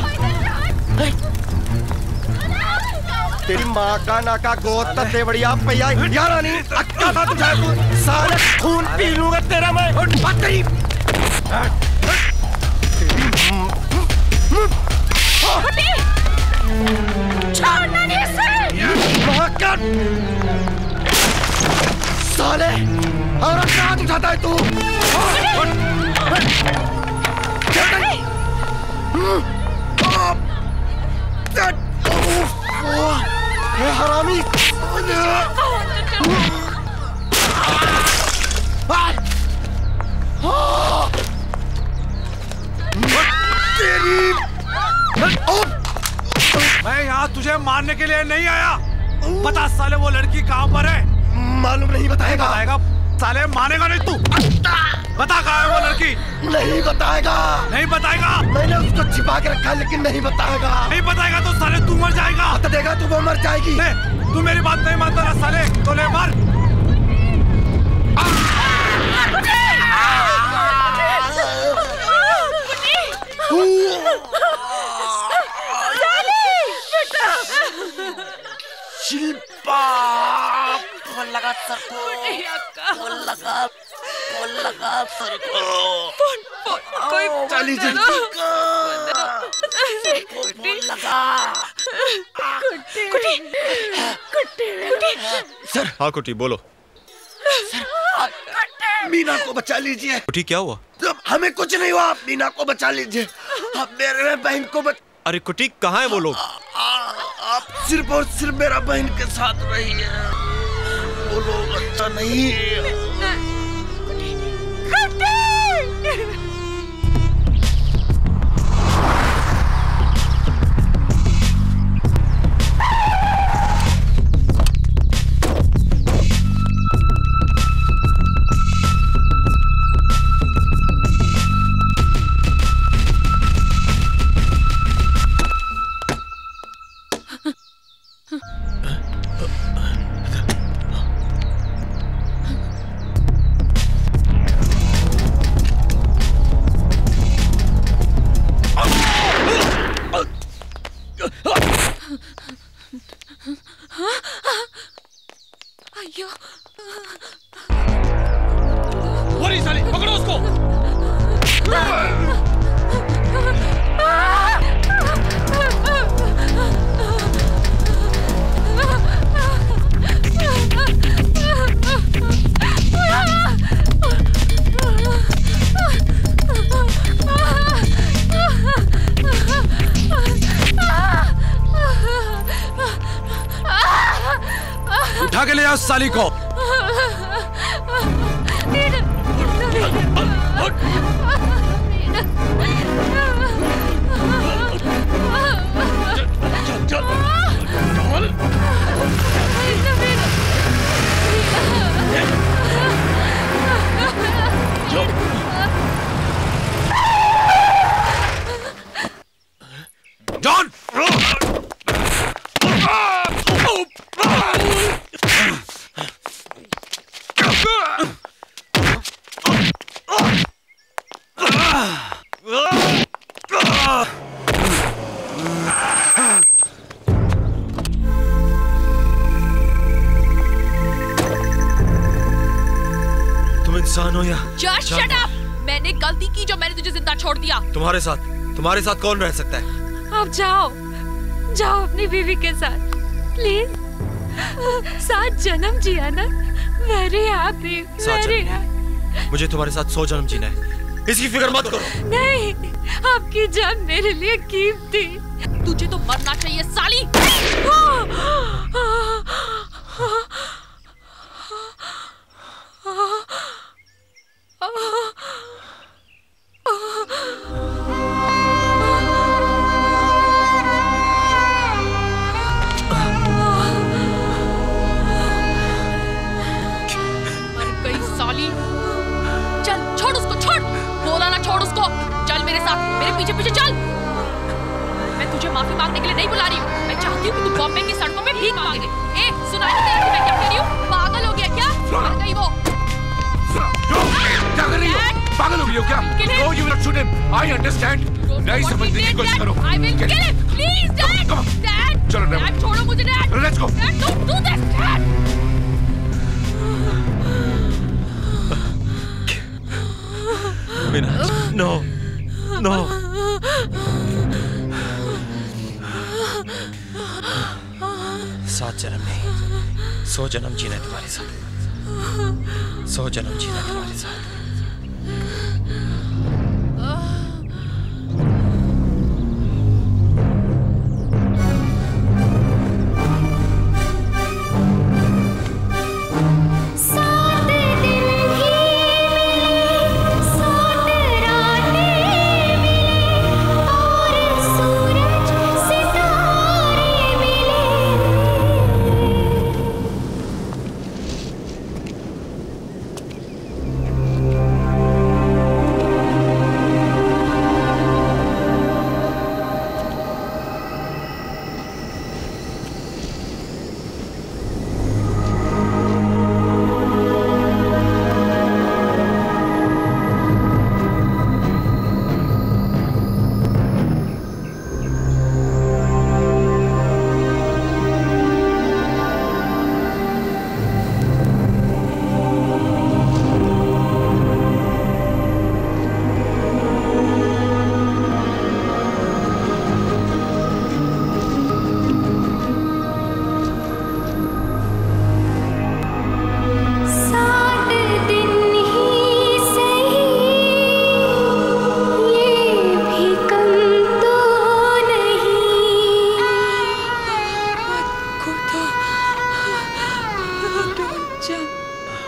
तेरी माँ का नाका गोता देवड़िया पैया यारा नहीं अक्का था तुझे। सारे खून पी लूंगा तेरा मैं। तेरी छोड़ना नहीं सर। साले और कहाँ उठाता है तू? ये हरामी। मैं यहाँ तुझे मारने के लिए नहीं आया। बता साले वो लड़की कहाँ पर है? मालूम नहीं बताएगा। बताएगा साले, मानेगा नहीं तू। बता कहाँ है वो लड़की? नहीं बताएगा। नहीं बताएगा। मैंने उसको छिपा के रखा है लेकिन नहीं बताएगा। नहीं बताएगा तो साले तू मर जाएगा। बता देगा तो वो मर जाएगी। तू मेरी बात नहीं मानता ना साले, तो ले मर। शिल्पा लगा सर को, वो लगा, वो लगा सर को। फोन, फोन, कोई चली जाएगी। कुट्टी लगा। कुट्टी, कुट्टी, कुट्टी। सर। हाँ कुट्टी बोलो। सर, मीना को बचा लीजिए। कुट्टी क्या हुआ? हमें कुछ नहीं हुआ, आप मीना को बचा लीजिए। आप मेरे बहन को बच। अरे कुट्टी कहाँ है वो लोग? आप सिर्फ और सिर्फ मेरा बहन के साथ रही है। वो लोग अच्छा नहीं है। साली को जॉन जॉर्ज शट अप। मैंने गलती की जो मैंने तुझे जिंदा छोड़ दिया। तुम्हारे साथ तुम्हारे साथ कौन रह सकता है? आप जाओ जाओ अपनी बीवी के साथ प्लीज। सात जन्म जिया ना, वेरी हैप्पी वेरी। मुझे तुम्हारे साथ सौ जन्म जीना है, इसकी फिक्र मत करो। नहीं, आपकी जान मेरे लिए कीमती। तुझे तो मरना चाहिए साली।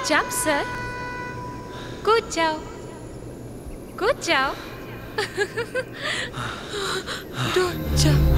jump, sir. Good job. Good job. Don't jump. Jump.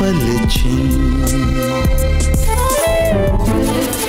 Pal chin